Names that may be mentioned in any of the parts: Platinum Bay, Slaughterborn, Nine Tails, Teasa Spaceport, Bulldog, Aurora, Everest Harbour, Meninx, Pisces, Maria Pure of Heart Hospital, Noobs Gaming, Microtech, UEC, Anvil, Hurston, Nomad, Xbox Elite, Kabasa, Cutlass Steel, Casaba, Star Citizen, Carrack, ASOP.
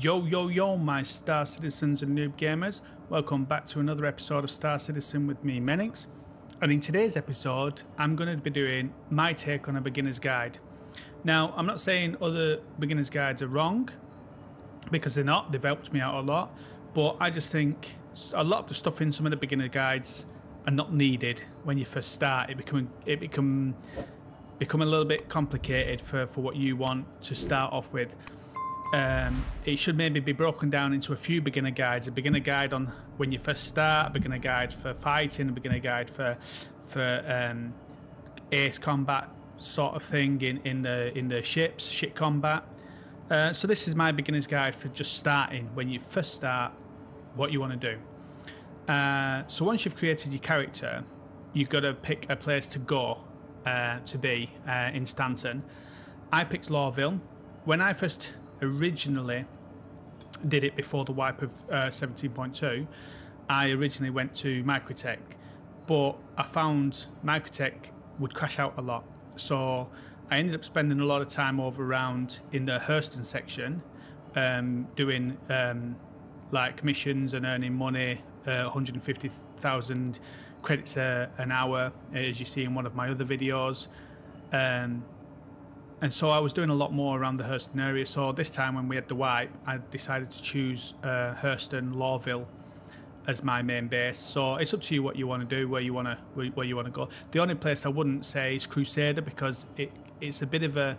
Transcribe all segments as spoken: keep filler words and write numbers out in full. Yo, yo, yo, my Star Citizens and Noob Gamers. Welcome back to another episode of Star Citizen with me, Meninx. And in today's episode, I'm going to be doing my take on a beginner's guide. Now, I'm not saying other beginner's guides are wrong, because they're not. They've helped me out a lot. But I just think a lot of the stuff in some of the beginner guides are not needed when you first start. It become, it become, become a little bit complicated for, for what you want to start off with. Um, it should maybe be broken down into a few beginner guides. A beginner guide on when you first start, a beginner guide for fighting, a beginner guide for for um, ace combat sort of thing in, in the in the ships, ship combat. Uh, so this is my beginner's guide for just starting, when you first start, what you want to do. Uh, so once you've created your character, you've got to pick a place to go uh, to be uh, in Stanton. I picked Lorville. When I first originally did it before the wipe of seventeen point two, uh, I originally went to Microtech, but I found Microtech would crash out a lot, so I ended up spending a lot of time over around in the Hurston section, um, doing um, like missions and earning money, uh, one hundred fifty thousand credits a, an hour, as you see in one of my other videos. Um, And so I was doing a lot more around the Hurston area. So this time when we had the wipe, I decided to choose uh, Hurston, Lorville as my main base. So it's up to you what you want to do, where you want to where you want to go. The only place I wouldn't say is Crusader, because it it's a bit of a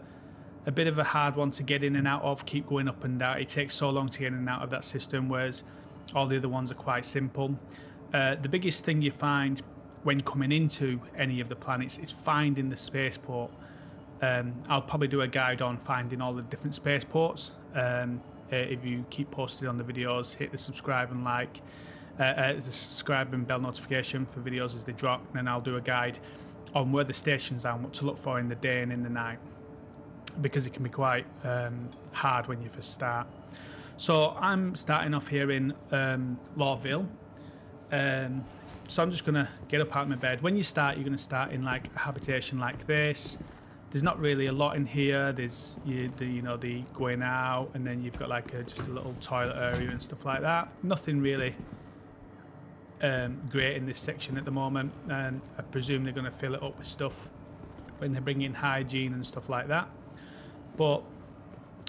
a bit of a hard one to get in and out of. Keep going up and down. It takes so long to get in and out of that system, whereas all the other ones are quite simple. Uh, the biggest thing you find when coming into any of the planets is finding the spaceport. Um, I'll probably do a guide on finding all the different spaceports. Um, uh, if you keep posted on the videos, hit the subscribe and like, uh, uh, the subscribe and bell notification for videos as they drop, and then I'll do a guide on where the stations are and what to look for in the day and in the night, because it can be quite um, hard when you first start. So I'm starting off here in um, Lorville. Um, so I'm just going to get up out of my bed. When you start, you're going to start in like a habitation like this. There's not really a lot in here. There's you, the, you know, the going out, and then you've got like a, just a little toilet area and stuff like that. Nothing really um, great in this section at the moment, and I presume they're going to fill it up with stuff when they bring in hygiene and stuff like that. But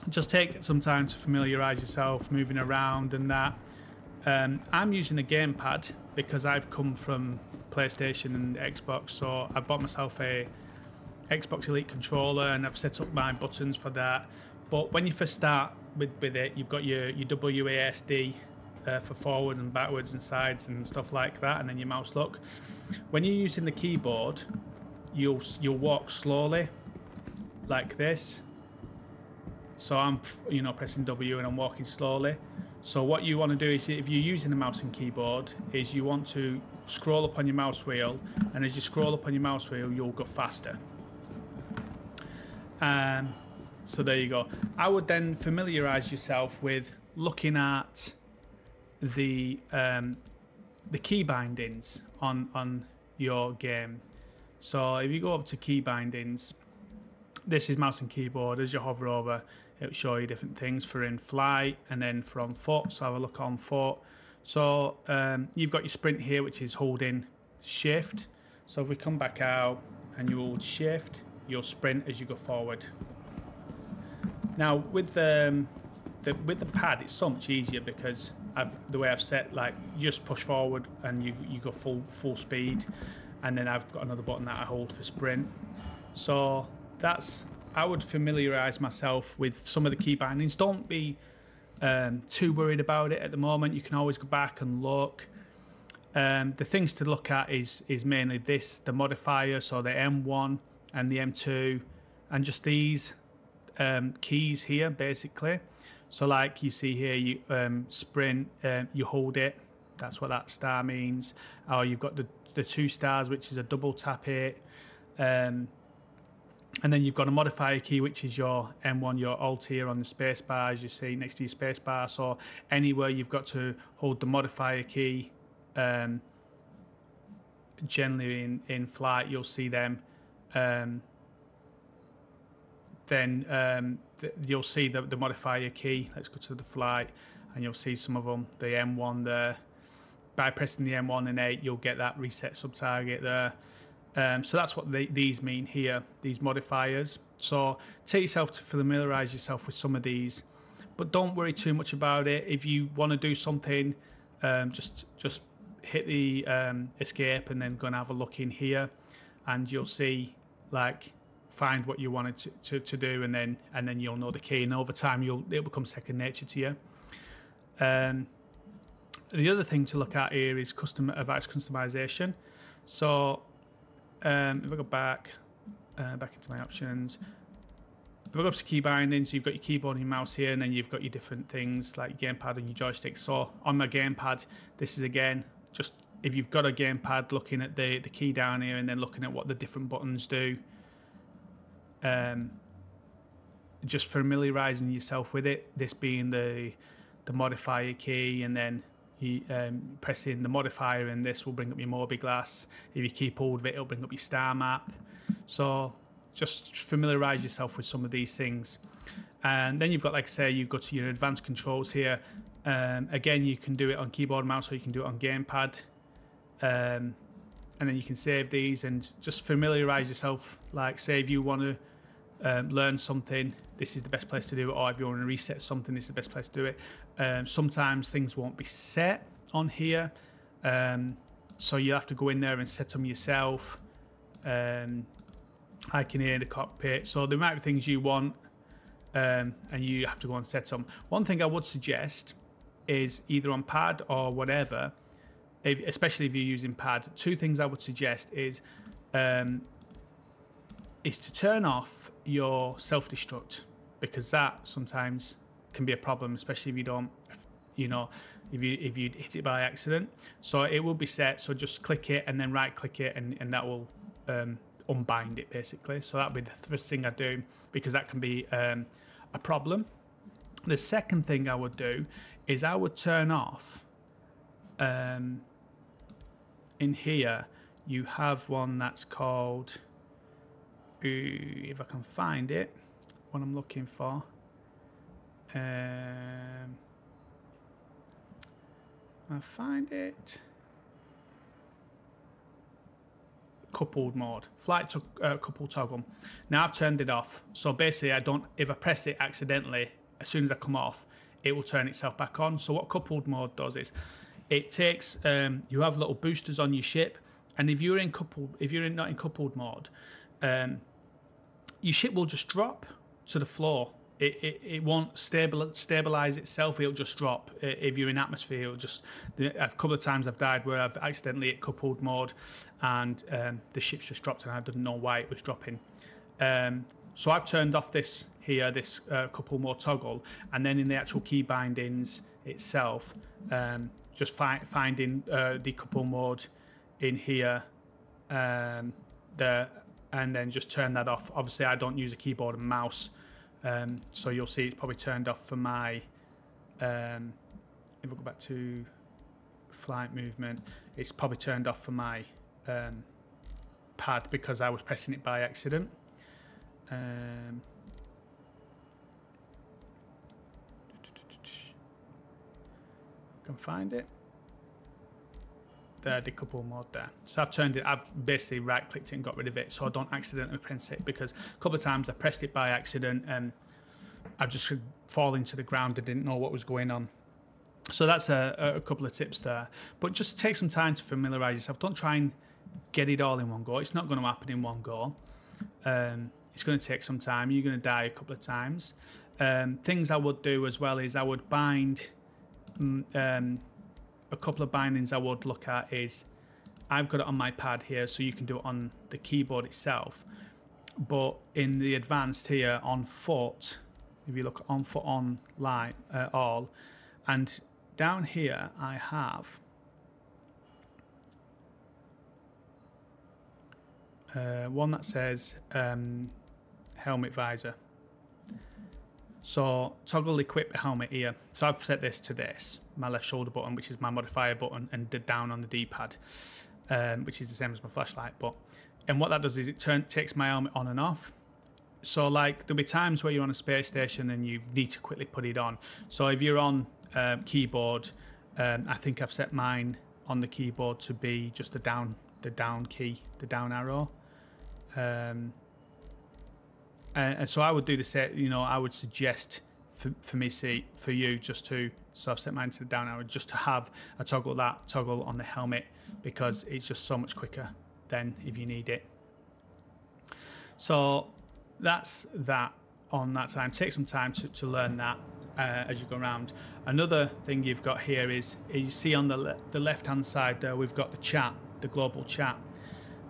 just take some time to familiarise yourself, moving around and that. Um, I'm using a gamepad because I've come from PlayStation and Xbox, so I bought myself a Xbox Elite controller, and I've set up my buttons for that. But when you first start with, with it, you've got your, your W A S D uh, for forward and backwards and sides and stuff like that, and then your mouse look. When you're using the keyboard, you'll, you'll walk slowly like this. So I'm you know pressing W and I'm walking slowly. So what you want to do is, if you're using the mouse and keyboard, is you want to scroll up on your mouse wheel, and as you scroll up on your mouse wheel, you'll go faster. Um, so there you go. I would then familiarise yourself with looking at the um, the key bindings on on your game. So if you go over to key bindings, this is mouse and keyboard. As you hover over, it'll show you different things for in flight and then from foot. So have a look on foot. So um, you've got your sprint here, which is holding shift. So if we come back out and you hold shift, you'll sprint as you go forward. Now with the, the with the pad, it's so much easier, because I've, the way I've set, like you just push forward and you you go full full speed, and then I've got another button that I hold for sprint. So that's, I would familiarise myself with some of the key bindings. Don't be um, too worried about it at the moment. You can always go back and look. Um, the things to look at is is mainly this, the modifier, so the M one. And the M two, and just these um, keys here, basically. So like you see here, you um, sprint, uh, you hold it, that's what that star means. Oh, you've got the, the two stars, which is a double tap hit. Um, and then you've got a modifier key, which is your M one, your alt here on the space bar, as you see next to your space bar. So anywhere you've got to hold the modifier key, um, generally in, in flight, you'll see them. Um, then um, th you'll see the, the modifier key. Let's go to the flight, and you'll see some of them. The M one there. By pressing the M one and eight, you'll get that reset sub-target there. Um, so that's what they, these mean here, these modifiers. So take yourself to familiarise yourself with some of these, but don't worry too much about it. If you want to do something, um, just just hit the um, escape and then go and have a look in here, and you'll see, like, find what you wanted to, to, to do, and then and then you'll know the key, and over time you'll it'll become second nature to you. Um, the other thing to look at here is custom advice customization. So um, if I go back. Uh, back into my options, we'll go up to key bindings. You've got your keyboard and your mouse here, and then you've got your different things like your gamepad and your joystick. So on my gamepad, this is again just if you've got a gamepad, looking at the the key down here and then looking at what the different buttons do, um just familiarizing yourself with it, this being the the modifier key, and then you um, press in the modifier and this will bring up your MobiGlass. If you keep hold of it, it'll bring up your star map. So just familiarise yourself with some of these things. And then you've got, like I say, you've got to your advanced controls here. Um, again, you can do it on keyboard and mouse, or you can do it on gamepad. Um, and then you can save these and just familiarise yourself. Like, say if you want to um, learn something, this is the best place to do it. Or if you want to reset something, this is the best place to do it. Um, sometimes things won't be set on here. Um, so you have to go in there and set them yourself. Um, I can hear the cockpit, so there might be things you want um, and you have to go and set them. One thing I would suggest is either on pad or whatever, if, especially if you're using pad, two things I would suggest is um, is to turn off your self-destruct, because that sometimes can be a problem, especially if you don't, if, you know, if you if you hit it by accident. So it will be set, so just click it and then right click it, and, and that will um, unbind it basically. So that'd be the first thing I do, because that can be um, a problem. The second thing I would do is I would turn off um, in here you have one that's called ooh, if I can find it, what I'm looking for, um, I find it, coupled mode, flight to uh, couple toggle. Now I've turned it off, so basically I don't, if I press it accidentally, as soon as I come off, it will turn itself back on. So what coupled mode does is it takes um you have little boosters on your ship, and if you're in coupled, if you're in, not in coupled mode, um your ship will just drop to the floor. It, it, it won't stabilize, stabilize itself, it'll just drop. If you're in atmosphere, it'll just... A couple of times I've died where I've accidentally hit coupled mode and um, the ship's just dropped and I didn't know why it was dropping. Um, so I've turned off this here, this uh, couple more toggle, and then in the actual key bindings itself, um, just fi finding uh, the couple mode in here, um, there, and then just turn that off. Obviously, I don't use a keyboard and mouse, Um, so you'll see it's probably turned off for my, um, if we go back to flight movement, it's probably turned off for my um, pad, because I was pressing it by accident. Um, can find it. The decouple mode there. So I've turned it, I've basically right clicked it and got rid of it, so I don't accidentally press it, because a couple of times I pressed it by accident and I've just fallen to the ground. I didn't know what was going on. So that's a, a couple of tips there, but just take some time to familiarize yourself. Don't try and get it all in one go. It's not going to happen in one go. Um, it's going to take some time. You're going to die a couple of times. Um, things I would do as well is I would bind um, a couple of bindings I would look at is I've got it on my pad here, so you can do it on the keyboard itself, but in the advanced here on foot, if you look on foot on line uh, all, and down here I have uh, one that says um, helmet visor, so toggle equip helmet here. So I've set this to this, my left shoulder button, which is my modifier button, and down on the D-pad, um, which is the same as my flashlight. But and what that does is it turn, takes my helmet on and off. So like there'll be times where you're on a space station and you need to quickly put it on. So if you're on um, keyboard, um, I think I've set mine on the keyboard to be just the down, the down key, the down arrow. Um, and so I would do the set, you know, I would suggest for, for me, see, for you just to, so I've set mine to the down arrow, just to have a toggle that toggle on the helmet, because it's just so much quicker than if you need it. So that's that on that time. Take some time to, to learn that uh, as you go around. Another thing you've got here is, you see on the, le the left hand side there, we've got the chat, the global chat.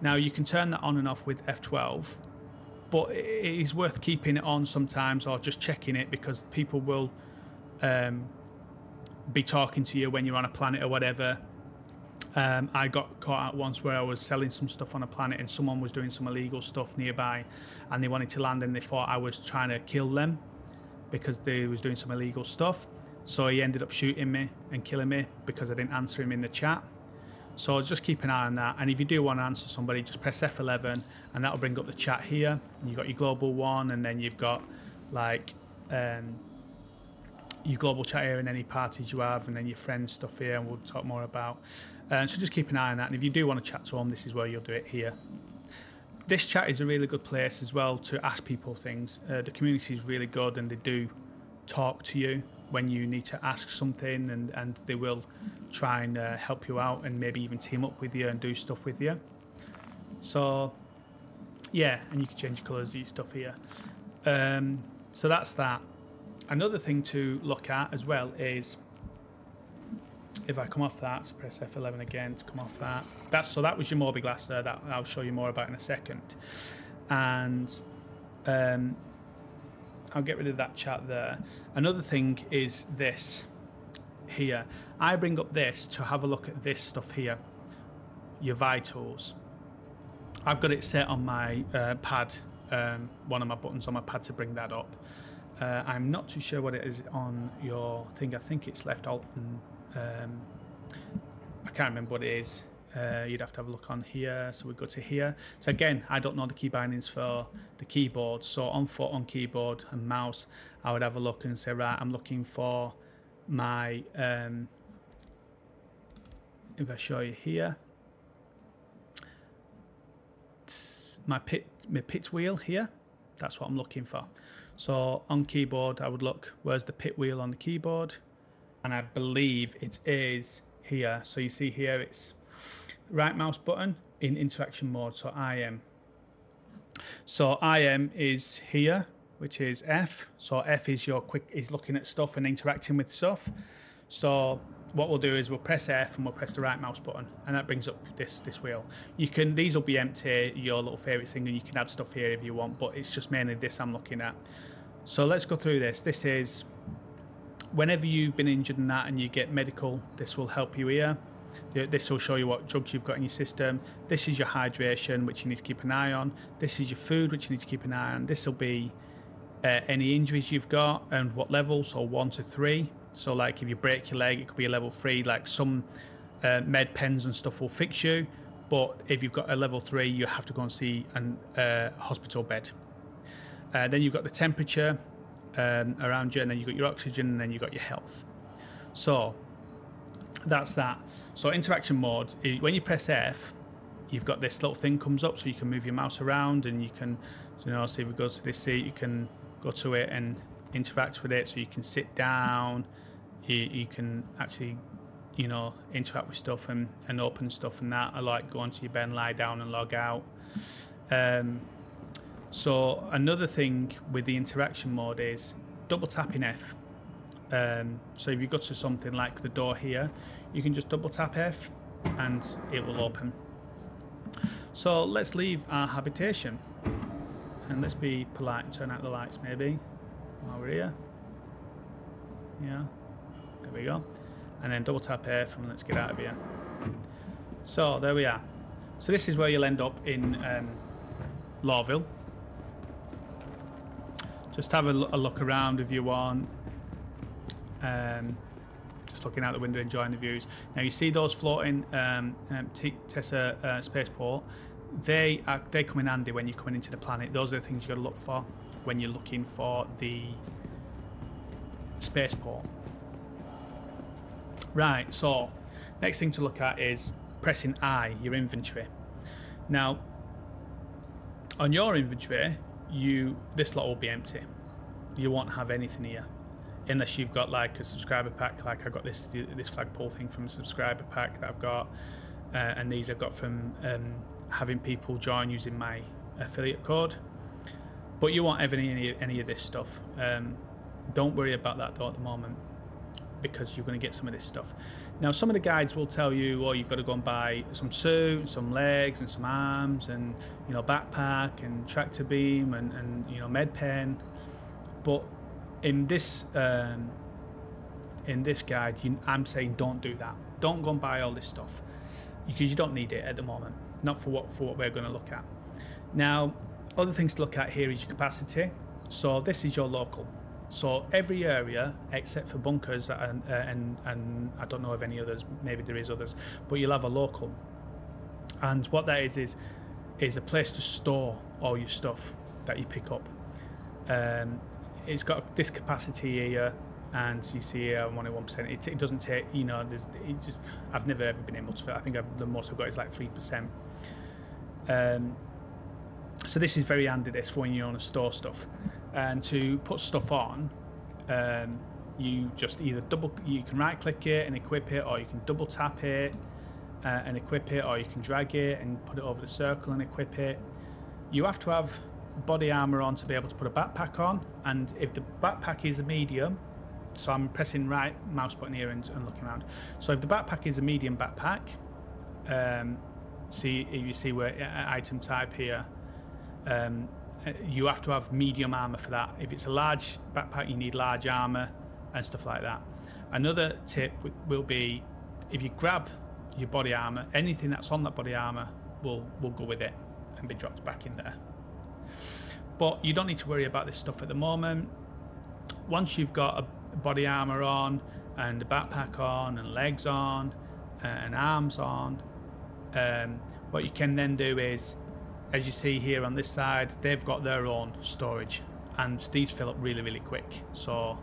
Now you can turn that on and off with F twelve, but it is worth keeping it on sometimes, or just checking it, because people will um, be talking to you when you're on a planet or whatever. Um, I got caught out once where I was selling some stuff on a planet and someone was doing some illegal stuff nearby, and they wanted to land and they thought I was trying to kill them because they was doing some illegal stuff. So he ended up shooting me and killing me because I didn't answer him in the chat. So just keep an eye on that. And if you do want to answer somebody, just press F eleven and that'll bring up the chat here. And you've got your global one, and then you've got like um, your global chat here and any parties you have, and then your friends stuff here, and we'll talk more about. Uh, so just keep an eye on that, and if you do want to chat to them, this is where you'll do it here. This chat is a really good place as well to ask people things. Uh, the community is really good, and they do talk to you when you need to ask something, and, and they will try and uh, help you out, and maybe even team up with you and do stuff with you. So yeah, and you can change your colours, your stuff here. Um, so that's that. Another thing to look at as well is, if I come off that, so press F eleven again to come off that. That's, so that was your MobiGlass there, that I'll show you more about in a second. And um, I'll get rid of that chat there. Another thing is this here. I bring up this to have a look at this stuff here, your vitals. I've got it set on my uh, pad, um, one of my buttons on my pad to bring that up. Uh, I'm not too sure what it is on your thing. I think it's left alt and Um, I can't remember what it is. Uh, you'd have to have a look on here. So we go to here. So again, I don't know the key bindings for the keyboard. So on foot, on keyboard and mouse, I would have a look and say, right, I'm looking for my. Um, if I show you here, my pit, my pit wheel here. That's what I'm looking for. So on keyboard, I would look, where's the pit wheel on the keyboard? And I believe it is here. So you see here, it's right mouse button in interaction mode, so I M. So I M is here, which is F. So F is your quick, is looking at stuff and interacting with stuff. So what we'll do is we'll press F and we'll press the right mouse button, and that brings up this this wheel. You can, these will be empty, your little favorite thing, and you can add stuff here if you want, but it's just mainly this I'm looking at. So let's go through this. This is, whenever you've been injured in that and you get medical, this will help you here. This will show you what drugs you've got in your system. This is your hydration, which you need to keep an eye on. This is your food, which you need to keep an eye on. This will be uh, any injuries you've got and what level, so one to three. So like if you break your leg, it could be a level three. Like some uh, med pens and stuff will fix you, but if you've got a level three, you have to go and see a uh, hospital bed. Uh, then you've got the temperature Um, around you, and then you've got your oxygen, and then you've got your health. So that's that. So interaction mode, when you press F, you've got this little thing comes up, so you can move your mouse around, and you can, you know, so if we go to this seat, you can go to it and interact with it. So you can sit down, you, you can actually, you know, interact with stuff and, and open stuff and that. I like go onto your bed and lie down and log out. Um, So another thing with the interaction mode is double tapping F. Um, so if you go to something like the door here, you can just double tap F and it will open. So let's leave our habitation, and let's be polite and turn out the lights maybe while we're here. Yeah, there we go. And then double tap F and let's get out of here. So there we are. So this is where you'll end up in um, Lorville. Just have a look around if you want. Um, just looking out the window, enjoying the views. Now you see those floating um, um, Teasa uh, Spaceport. they are, they come in handy when you're coming into the planet. Those are the things you got to look for when you're looking for the spaceport. Right, so next thing to look at is pressing I, your inventory. Now, on your inventory, you this lot will be empty. You won't have anything here, unless you've got like a subscriber pack. Like I got this this flagpole thing from a subscriber pack that I've got, uh, and these I've got from um, having people join using my affiliate code. But you won't have any any of this stuff. Um, don't worry about that though at the moment, because you're going to get some of this stuff. Now, some of the guides will tell you, oh, you've got to go and buy some suit, some legs and some arms, and, you know, backpack and tractor beam and, and you know, med pen. But in this um, in this guide, you, I'm saying don't do that. Don't go and buy all this stuff, because you don't need it at the moment, not for what for what we're going to look at. Now, other things to look at here is your capacity. So this is your local. So every area except for bunkers and, and and I don't know of any others, maybe there is others, but you'll have a local. And what that is is is a place to store all your stuff that you pick up. Um, it's got this capacity here, and you see here one hundred one percent. It, it doesn't take, you know, there's, it just, I've never ever been able to, I think I've, the most I've got is like three percent. Um, so this is very handy, this, for when you want to store stuff. And to put stuff on, um, you just either double, you can right click it and equip it, or you can double tap it uh, and equip it, or you can drag it and put it over the circle and equip it. You have to have body armor on to be able to put a backpack on, and if the backpack is a medium, so I'm pressing right mouse button here and, and looking around. So if the backpack is a medium backpack, um, see if you see where item type here, um, you have to have medium armor for that. If it's a large backpack, you need large armor and stuff like that. Another tip will be, if you grab your body armor, anything that's on that body armor will will go with it and be dropped back in there. But you don't need to worry about this stuff at the moment. Once you've got a body armor on and a backpack on and legs on and arms on, um, what you can then do is, as you see here on this side, they've got their own storage, and these fill up really, really quick. So,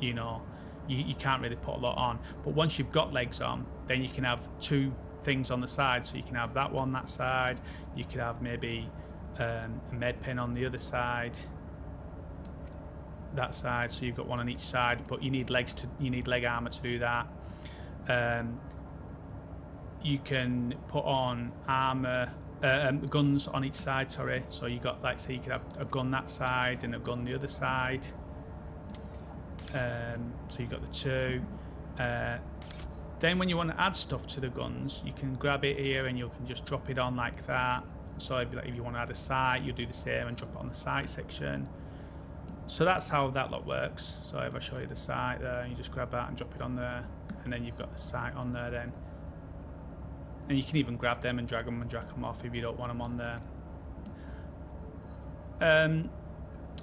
you know, you, you can't really put a lot on. But once you've got legs on, then you can have two things on the side. So you can have that one that side. You could have maybe um, a med pen on the other side, that side. So you've got one on each side. But you need legs to, you need leg armor to do that. Um, you can put on armor. Um, guns on each side, sorry. So you got, like, say you could have a gun that side and a gun the other side. Um, so you've got the two. Uh, then when you want to add stuff to the guns, you can grab it here and you can just drop it on like that. So if, like, if you want to add a sight, you'll do the same and drop it on the sight section. So that's how that lot works. So if I show you the sight there, you just grab that and drop it on there, and then you've got the sight on there then. And you can even grab them and drag them and drag them off if you don't want them on there. Um,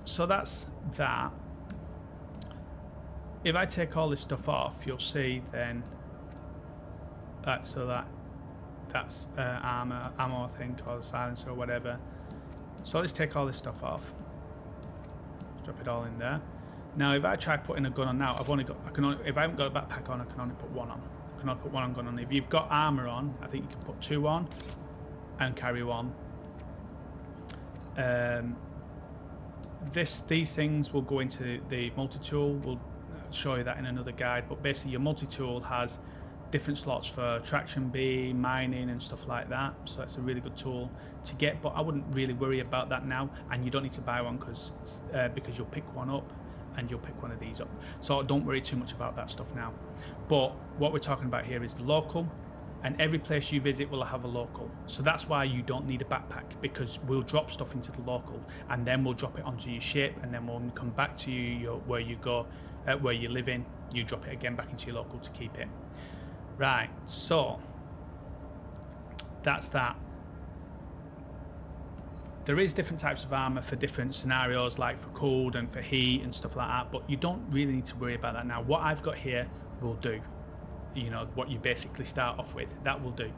so that's that. If I take all this stuff off, you'll see then that, so that that's uh, armor, ammo, I think, or silencer or whatever. So let's take all this stuff off. Drop it all in there. Now, if I try putting a gun on now, I've only got, I can only, if I haven't got a backpack on, I can only put one on. I'll put one gun on. If you've got armor on, I think you can put two on and carry one. Um, this these things will go into the multi-tool. We'll show you that in another guide. But basically, your multi-tool has different slots for traction beam, mining, and stuff like that. So it's a really good tool to get. But I wouldn't really worry about that now. And you don't need to buy one because uh, because you'll pick one up. And you'll pick one of these up, so don't worry too much about that stuff now. But what we're talking about here is the local, and every place you visit will have a local. So that's why you don't need a backpack, because we'll drop stuff into the local, and then we'll drop it onto your ship, and then we'll come back to you your, where you go, uh, where you live in. You drop it again back into your local to keep it. Right, so that's that. There is different types of armor for different scenarios, like for cold and for heat and stuff like that, but you don't really need to worry about that now. What I've got here will do, you know, what you basically start off with, that will do.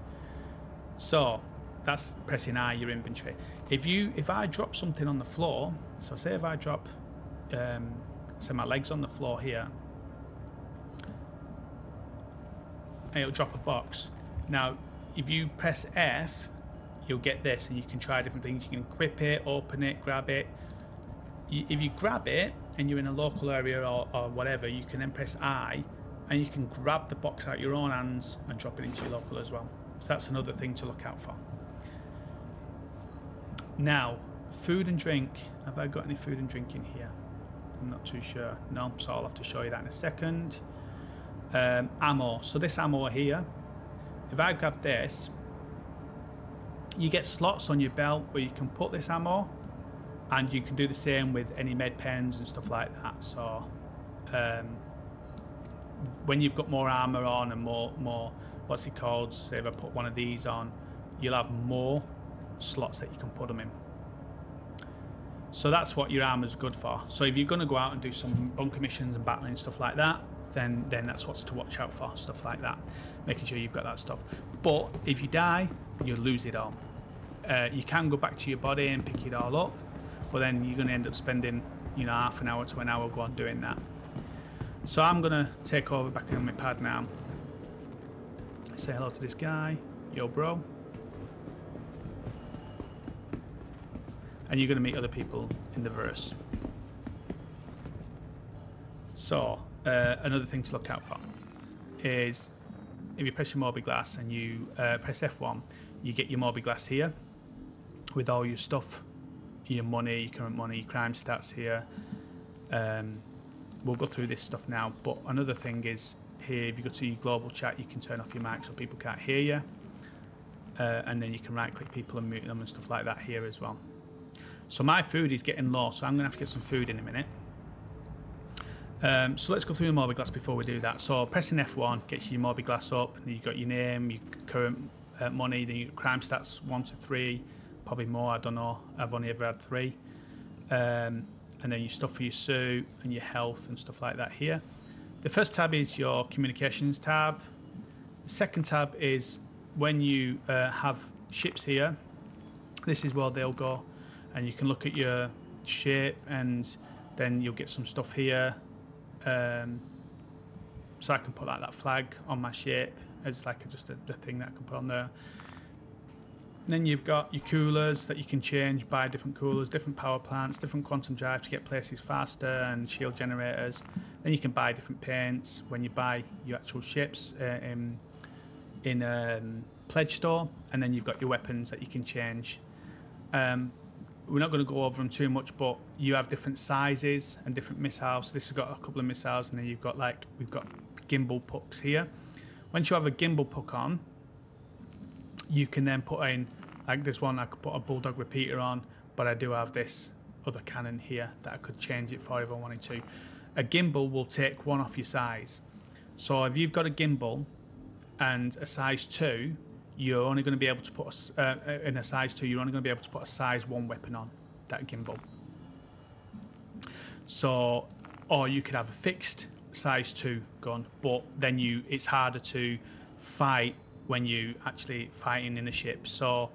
So that's pressing I, your inventory. If you, if I drop something on the floor, so say if I drop, um, say my legs on the floor here, and it'll drop a box. Now, if you press F, you'll get this, and you can try different things. You can equip it, open it, grab it. You, if you grab it, and you're in a local area or, or whatever, you can then press I, and you can grab the box out your own hands and drop it into your local as well. So that's another thing to look out for. Now, food and drink. Have I got any food and drink in here? I'm not too sure. No, so I'll have to show you that in a second. Um, ammo. So this ammo here, if I grab this, you get slots on your belt where you can put this ammo, and you can do the same with any med pens and stuff like that. So um, when you've got more armor on and more, more, what's it called? Say if I put one of these on, you'll have more slots that you can put them in. So that's what your armor's good for. So if you're going to go out and do some bunker missions and battling and stuff like that, then then that's what's to watch out for, stuff like that, making sure you've got that stuff. But if you die, you lose it all. Uh, you can go back to your body and pick it all up, but then you're going to end up spending, you know, half an hour to an hour going doing that. So I'm going to take over back on my pad now. Say hello to this guy. Yo, bro. And you're going to meet other people in the verse. So, uh, another thing to look out for is if you press your MobiGlass and you uh, press F one, you get your MobiGlass here with all your stuff, your money, your current money, your crime stats here. Um, we'll go through this stuff now, but another thing is here, if you go to your global chat, you can turn off your mic so people can't hear you. Uh, and then you can right-click people and mute them and stuff like that here as well. So my food is getting low, so I'm going to have to get some food in a minute. Um, so let's go through the MobiGlass before we do that. So pressing F one gets your MobiGlass up, and you've got your name, your current uh, money, then your crime stats one to three, probably more, I don't know. I've only ever had three. Um, and then your stuff for your suit and your health and stuff like that here. The first tab is your communications tab. The second tab is when you uh, have ships here. This is where they'll go. And you can look at your ship, and then you'll get some stuff here. Um, so I can put like that flag on my ship as like a, just a, a thing that I can put on there. And then you've got your coolers that you can change, buy different coolers, different power plants, different quantum drives to get places faster, and shield generators. Then you can buy different paints when you buy your actual ships uh, in, in a um, pledge store. And then you've got your weapons that you can change. Um, We're not going to go over them too much, but you have different sizes and different missiles. So this has got a couple of missiles, and then you've got like, we've got gimbal pucks here. Once you have a gimbal puck on, you can then put in, like this one, I could put a Bulldog repeater on, but I do have this other cannon here that I could change it for if I wanted to. A gimbal will take one off your size. So if you've got a gimbal and a size two, you're only going to be able to put a, uh, in a size two, you're only going to be able to put a size one weapon on that gimbal. So, or you could have a fixed size two gun, but then you it's harder to fight when you actually fighting in a ship. So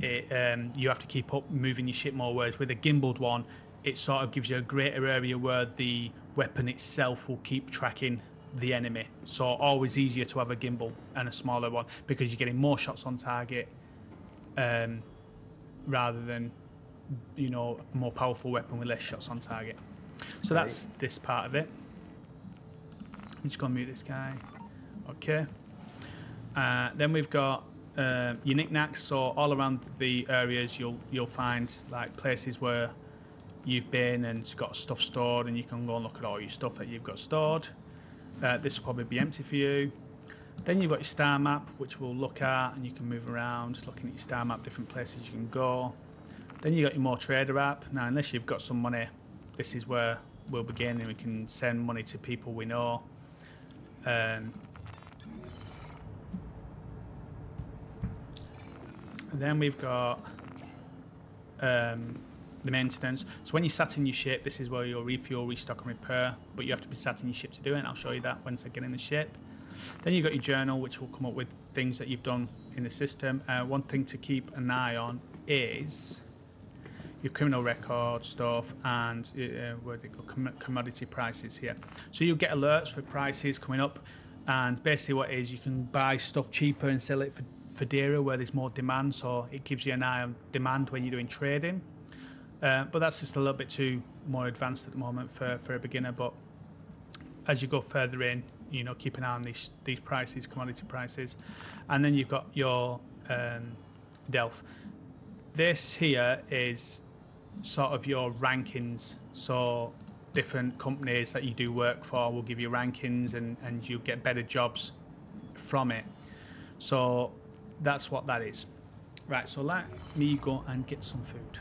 it, um, you have to keep up moving your ship more, whereas with a gimbaled one, it sort of gives you a greater area where the weapon itself will keep tracking the enemy. So always easier to have a gimbal and a smaller one, because you're getting more shots on target um, rather than, you know, a more powerful weapon with less shots on target. So that's this part of it. I'm just going to mute this guy. Okay. Uh, then we've got uh, your knickknacks. So all around the areas you'll you'll find like places where you've been and it's got stuff stored, and you can go and look at all your stuff that you've got stored. Uh, this will probably be empty for you. Then you've got your star map, which we'll look at, and you can move around, looking at your star map, different places you can go. Then you've got your more trader app. Now, unless you've got some money, this is where we'll begin, and we can send money to people we know. Um, and then we've got um, the maintenance. So when you sat in your ship, this is where you'll refuel, restock and repair, but you have to be sat in your ship to do it, and I'll show you that once I get in the ship. Then you've got your journal, which will come up with things that you've done in the system. Uh, one thing to keep an eye on is your criminal record stuff and uh, where they go, com commodity prices here. So you'll get alerts for prices coming up, and basically what it is, you can buy stuff cheaper and sell it for, for dearer where there's more demand, so it gives you an eye on demand when you're doing trading. Uh, but that's just a little bit too more advanced at the moment for, for a beginner. But as you go further in, you know, keep an eye on these these prices, commodity prices. And then you've got your um, Delph. This here is sort of your rankings. So different companies that you do work for will give you rankings, and, and you'll get better jobs from it. So that's what that is. Right, so let me go and get some food.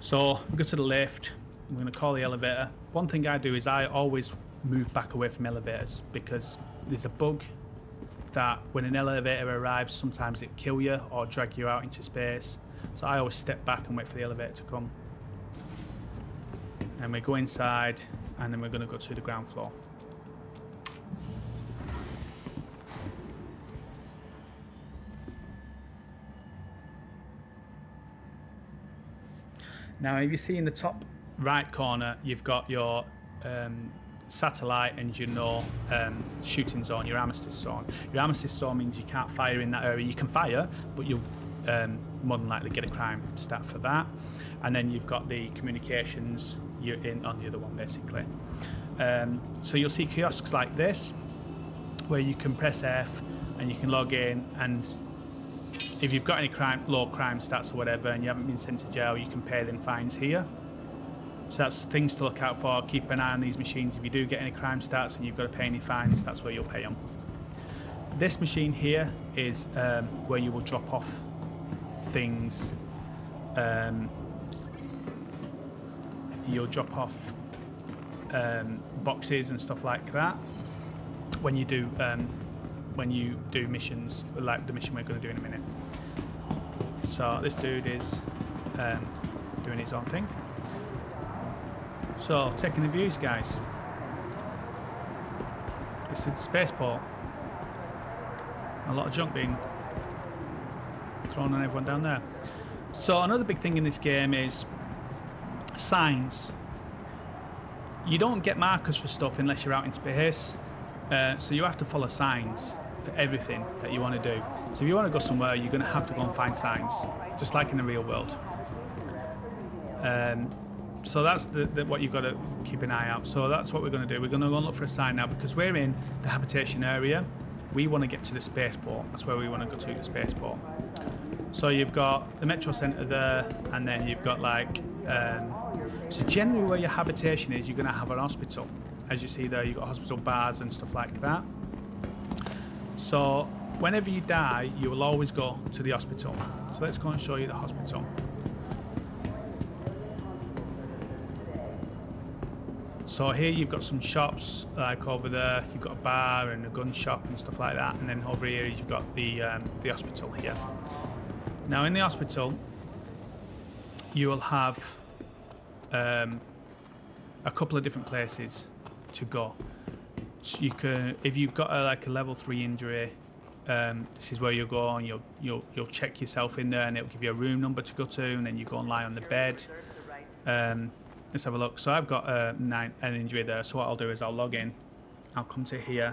So we go to the lift, we're going to call the elevator. One thing I do is I always move back away from elevators, because there's a bug that when an elevator arrives, sometimes it kills you or drag you out into space. So I always step back and wait for the elevator to come. And we go inside, and then we're going to go to the ground floor. Now, if you see in the top right corner, you've got your um, satellite and your no um, shooting zone, your armistice zone. Your armistice zone means you can't fire in that area. You can fire, but you'll um, more than likely get a crime stat for that. And then you've got the communications, you're in on the other one, basically. Um, so you'll see kiosks like this, where you can press F and you can log in, and if you've got any crime, low crime stats or whatever, and you haven't been sent to jail, you can pay them fines here. So that's things to look out for. Keep an eye on these machines. If you do get any crime stats and you've got to pay any fines, that's where you'll pay them. This machine here is um, where you will drop off things. Um, you'll drop off um, boxes and stuff like that when you do um, when you do missions like the mission we're going to do in a minute. So this dude is um, doing his own thing. So taking the views, guys. This is the spaceport. A lot of junk being thrown on everyone down there. So another big thing in this game is signs. You don't get markers for stuff unless you're out in space. Uh, so you have to follow signs for everything that you want to do. So if you want to go somewhere, you're going to have to go and find signs, just like in the real world. Um, so that's the, the, what you've got to keep an eye out. So that's what we're going to do. We're going to go and look for a sign now, because we're in the habitation area. We want to get to the spaceport. That's where we want to go to, the spaceport. So you've got the metro centre there, and then you've got like... Um, so generally where your habitation is, you're going to have an hospital. As you see there, you've got hospital bars and stuff like that. So whenever you die, you will always go to the hospital. So let's go and show you the hospital. So here you've got some shops, like over there, you've got a bar and a gun shop and stuff like that. And then over here, you've got the, um, the hospital here. Now in the hospital, you will have um, a couple of different places to go. So you can, if you've got a, like a level three injury, um, this is where you'll go and you'll, you'll you'll check yourself in there, and it'll give you a room number to go to, and then you go and lie on the bed. Um, let's have a look. So I've got a nine, an injury there. So what I'll do is I'll log in. I'll come to here.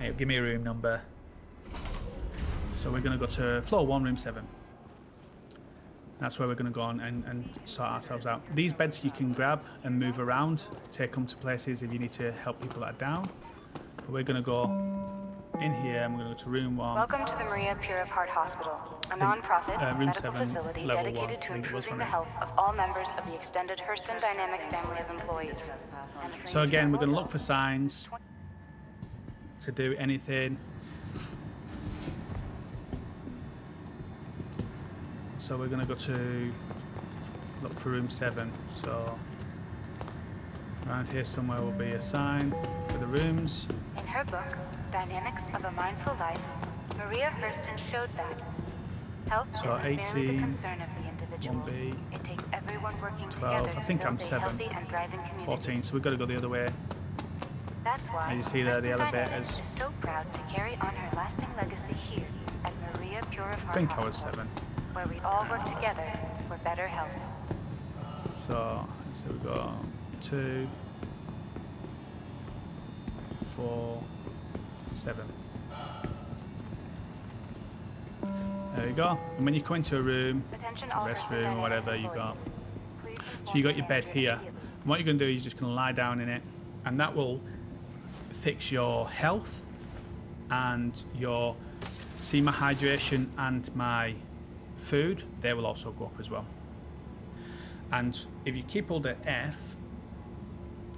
And it'll give me a room number. So we're going to go to floor one, room seven. That's where we're going to go on and, and sort ourselves out. These beds you can grab and move around, take them to places if you need to help people that are down. But we're going to go in here, and we're going to go to room one. Welcome to the Maria Pure of Heart Hospital, a non-profit uh, medical seven, facility dedicated one. to improving the health of all members of the extended Hurston dynamic family of employees. So again, we're going to look for signs to do anything. So we're going to go to look for room seven. So around here somewhere will be a sign for the rooms. In her book, Dynamics of a Mindful Life, Maria Hurston showed that health so is eighteen, the concern of the individual. one B, it takes everyone working twelve, together I think to I'm seven, and fourteen, so we've got to go the other way. That's why and you see that the other bit is so proud to carry on her lasting legacy here at Maria Pure of Heart Hospital. I think I was seven. Where we all work together for better health. So, so we've got two, four, seven. There you go. And when you come into a room, restroom or whatever, you got. So you got your bed here. And what you're going to do is you're just going to lie down in it, and that will fix your health and your. See my hydration and my food. They will also go up as well. And if you keep under F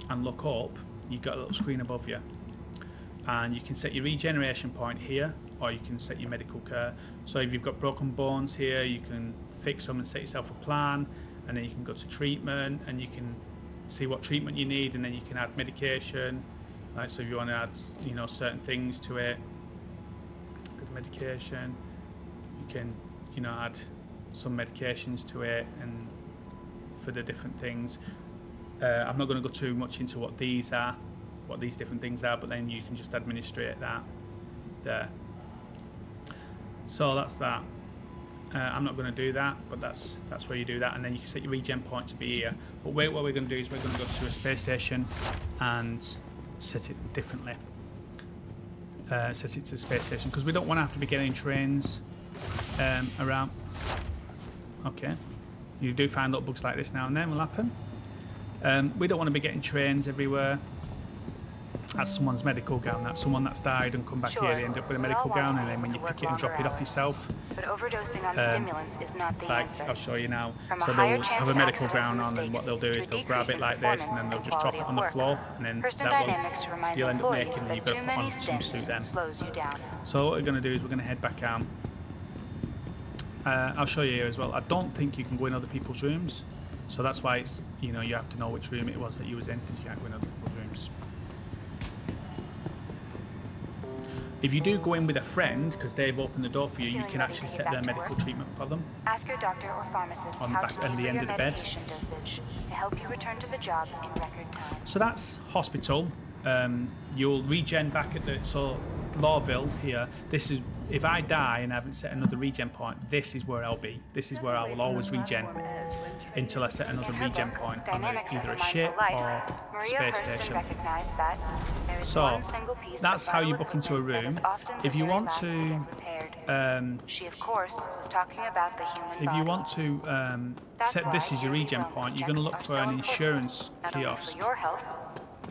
and look up, you've got a little screen above you, and you can set your regeneration point here, or you can set your medical care. So if you've got broken bones here, you can fix them and set yourself a plan, and then you can go to treatment, and you can see what treatment you need, and then you can add medication. Right, so if you want to add, you know, certain things to it, good medication, you can, you know, add some medications to it, and for the different things. Uh, I'm not going to go too much into what these are, what these different things are, but then you can just administrate that there. So that's that. Uh, I'm not going to do that, but that's that's where you do that, and then you can set your regen point to be here. But wait, what we're going to do is we're going to go to a space station and set it differently. Uh, set it to the space station because we don't want to have to be getting trains um, around. Okay, you do find little bugs like this now and then will happen. Um, we don't want to be getting trains everywhere. That's someone's medical gown. That's someone that's died and come back sure. here. They end up with a medical gown, and then when you pick it and drop hours. it off yourself, but overdosing on um, stimulants is not the like answer. I'll show you now. From so they'll have a medical gown on, and what they'll do is they'll grab it like this, and then they'll just drop it on the floor, and then Hurston that will you'll end up making, and you've got to put on some suit then. So what we're going to do is we're going to head back out. Uh, I'll show you here as well. I don't think you can go in other people's rooms. So that's why it's, you know, you have to know which room it was that you was in, because you can't go in other people's rooms. If you do go in with a friend, because they've opened the door for you, you can actually set their medical treatment for them. Ask your doctor or pharmacist on the back and the end of the bed. To help you return to the job in record time. So that's hospital. Um, you'll regen back at the so Lorville here. This is if I die and I haven't set another regen point. This is where I'll be. This is where I will always regen. Until I set another regen point on either a ship or a space station. So that's how you book into a room. If you want to, um, if you want to um, set this as your regen point, you're going to look for an insurance kiosk.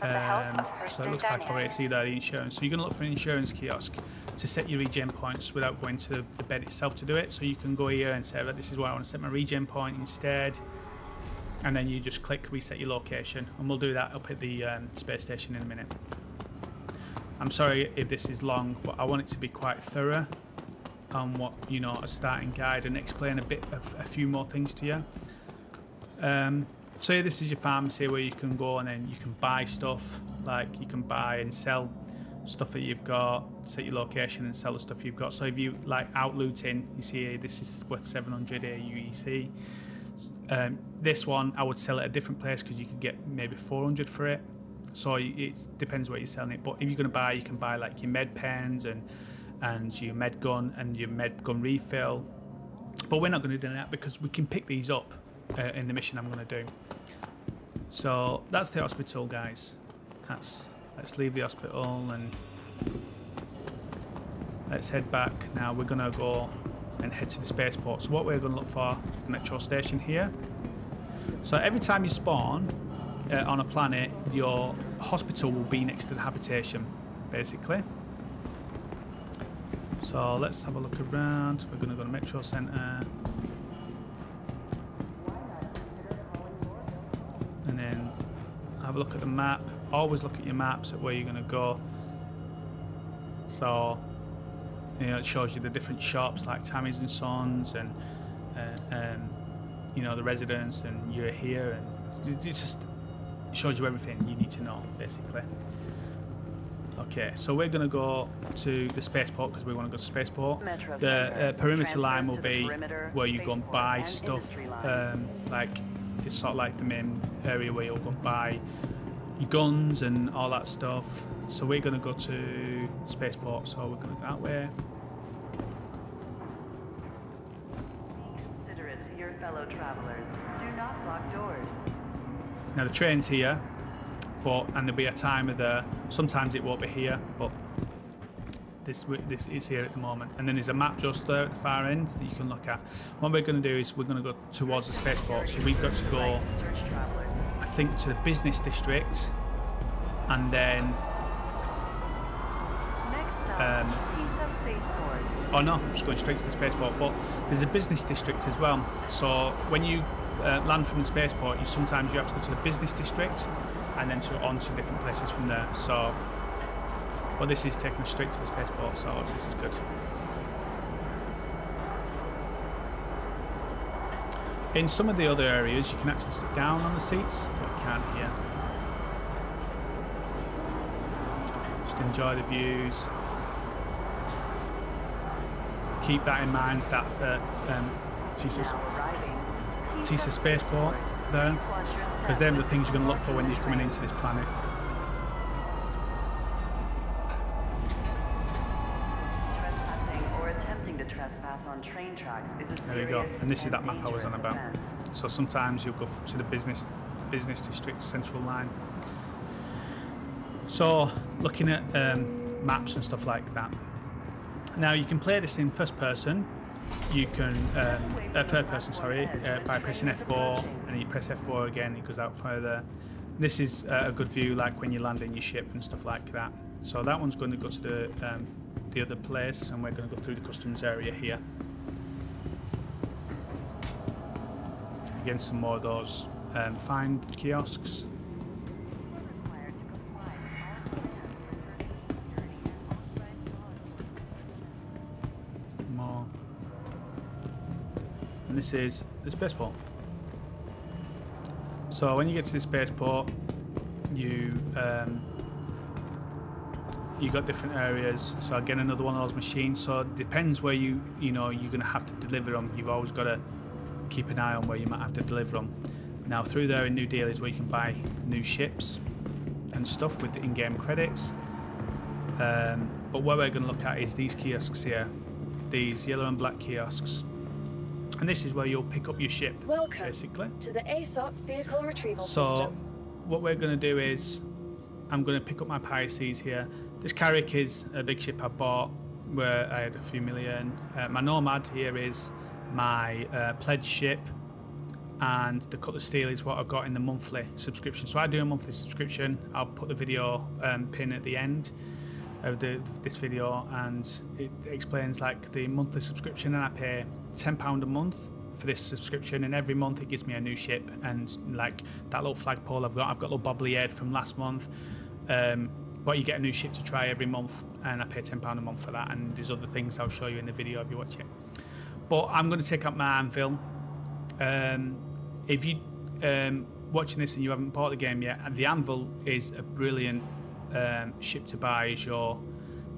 Um, so it looks like already see there the insurance. So you're going to look for an insurance kiosk to set your regen points without going to the bed itself to do it. So you can go here and say, this is where I want to set my regen point instead. And then you just click reset your location. And we'll do that up at the um, space station in a minute. I'm sorry if this is long, but I want it to be quite thorough on what, you know, a starting guide, and explain a bit of a few more things to you. Um, so yeah, this is your pharmacy where you can go and then you can buy stuff. Like you can buy and sell stuff that you've got, set your location and sell the stuff you've got. So if you like out looting, you see here, this is worth seven hundred U E C. Um, this one I would sell at a different place because you could get maybe four hundred for it. So it depends where you're selling it. But if you're going to buy, you can buy like your med pens and and your med gun and your med gun refill. But we're not going to do that because we can pick these up uh, in the mission I'm going to do. So that's the hospital, guys. That's. Let's leave the hospital and let's head back. Now we're gonna go and head to the spaceport. So what we're gonna look for is the metro station here. So every time you spawn uh, on a planet, your hospital will be next to the habitation, basically. So let's have a look around. We're gonna go to Metro Centre. And then have a look at the map. Always look at your maps at where you're going to go. So, you know, it shows you the different shops like Tammy's and Sons and, uh, um, you know, the residents, and you're here. And it just shows you everything you need to know, basically. Okay, so we're going to go to the spaceport because we want to go to spaceport. Metro the uh, perimeter line will be where you go and buy and stuff. Um, like, it's sort of like the main area where you'll go and buy your guns and all that stuff. So we're going to go to Spaceport, so we're going to go that way. Considerate to your fellow travelers. Do not lock doors. Now the train's here, but and there'll be a timer there. Sometimes it won't be here, but this this is here at the moment. And then there's a map just there at the far end that you can look at. What we're going to do is we're going to go towards the Spaceport, so we've got to go, I think, to the business district, and then. Um, oh no, I'm just going straight to the spaceport, but there's a business district as well. So when you uh, land from the spaceport, you sometimes you have to go to the business district and then to, on to different places from there. So, but this is taking us straight to the spaceport, so this is good. In some of the other areas, you can actually sit down on the seats, but you can't here. Just enjoy the views. Keep that in mind, that uh, um, Teasa Spaceport there, because they're the things you're going to look for when you're coming into this planet. There you go, and this is that map I was on about. So sometimes you'll go to the business, business district central line. So looking at um, maps and stuff like that. Now you can play this in first person. You can um, uh, third person, sorry, uh, by pressing F four, and you press F four again, it goes out further. This is uh, a good view, like when you land in your ship and stuff like that. So that one's going to go to the um, the other place, and we're going to go through the customs area here. Again, some more of those um, find kiosks. This is the spaceport. So when you get to the spaceport, you um, you got different areas. So again, another one of those machines. So it depends where you you know you're going to have to deliver them. You've always got to keep an eye on where you might have to deliver them. Now through there in New Deal is where you can buy new ships and stuff with the in-game credits. Um, but what we're going to look at is these kiosks here, these yellow and black kiosks. And this is where you'll pick up your ship. Welcome basically to the ASOP vehicle retrieval so system. So what we're going to do is I'm going to pick up my Pisces here. This Carrack is a big ship I bought where I had a few million. Uh, my Nomad here is my uh, pledge ship, and the Cutlass Steel is what I've got in the monthly subscription. So I do a monthly subscription. I'll put the video um, pin at the end of the, this video, and it explains like the monthly subscription, and I pay ten pounds a month for this subscription, and every month it gives me a new ship, and like that little flagpole I've got, I've got a little bobbly head from last month, um, but you get a new ship to try every month, and I pay ten pounds a month for that, and there's other things I'll show you in the video if you watch it. But I'm going to take out my Anvil. Um, if you um, watching this and you haven't bought the game yet, the Anvil is a brilliant Um, ship to buy is your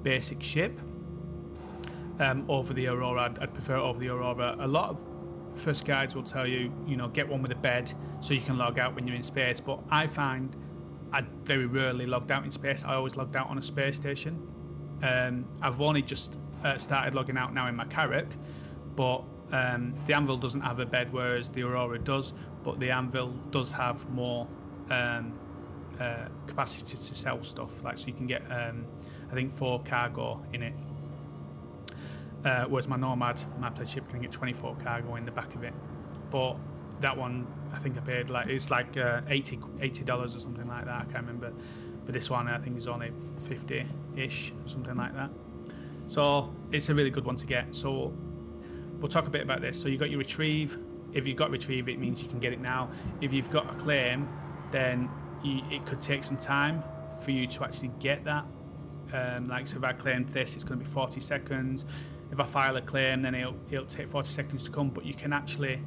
basic ship um, over the Aurora. I'd, I'd prefer it over the Aurora. A lot of first guides will tell you, you know, get one with a bed so you can log out when you're in space, but I find I very rarely logged out in space. I always logged out on a space station. um, I've only just uh, started logging out now in my Carrack, but um, the Anvil doesn't have a bed, whereas the Aurora does, but the Anvil does have more um, Uh, capacity to sell stuff, like so you can get um, I think four cargo in it, uh, whereas my Nomad, my pledge ship, can get twenty-four cargo in the back of it. But that one I think I paid like it's like uh, eighty dollars or something like that, I can't remember, but this one I think is only fifty-ish or something like that, so it's a really good one to get. So we'll talk a bit about this. So you got your retrieve. If you've got retrieve, it means you can get it now. If you've got a claim, then it could take some time for you to actually get that. Um, like, so if I claim this, it's going to be forty seconds. If I file a claim, then it'll, it'll take forty seconds to come, but you can actually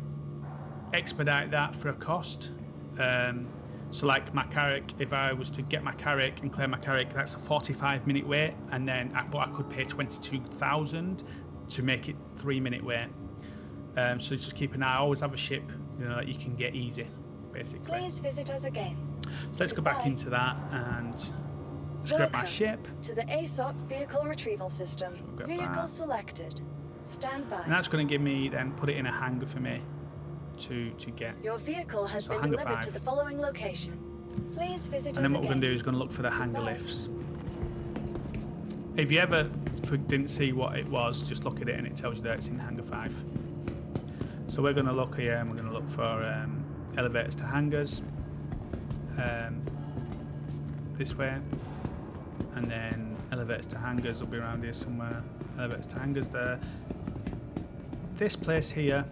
expedite that for a cost. Um, so like my Carrack, if I was to get my Carrack and claim my Carrack, that's a forty-five minute wait, and then I, but I could pay twenty-two thousand to make it three minute wait. Um, so just keep an eye. I always have a ship, you know, that you can get easy, basically. Please visit us again. So let's go back into that and Just grab my ship. To the A S O P vehicle retrieval system. So vehicle that. selected. Stand by. And that's going to give me, then put it in a hangar for me to to get. Your vehicle has so been delivered five. to the following location. Please visit. And then what again. we're going to do is going to look for the hangar Goodbye. lifts. If you ever didn't see what it was, just look at it and it tells you that it's in hangar five. So we're going to look here and we're going to look for um, elevators to hangars. Um, this way, and then elevators to hangars will be around here somewhere. Elevators to hangars there. This place here,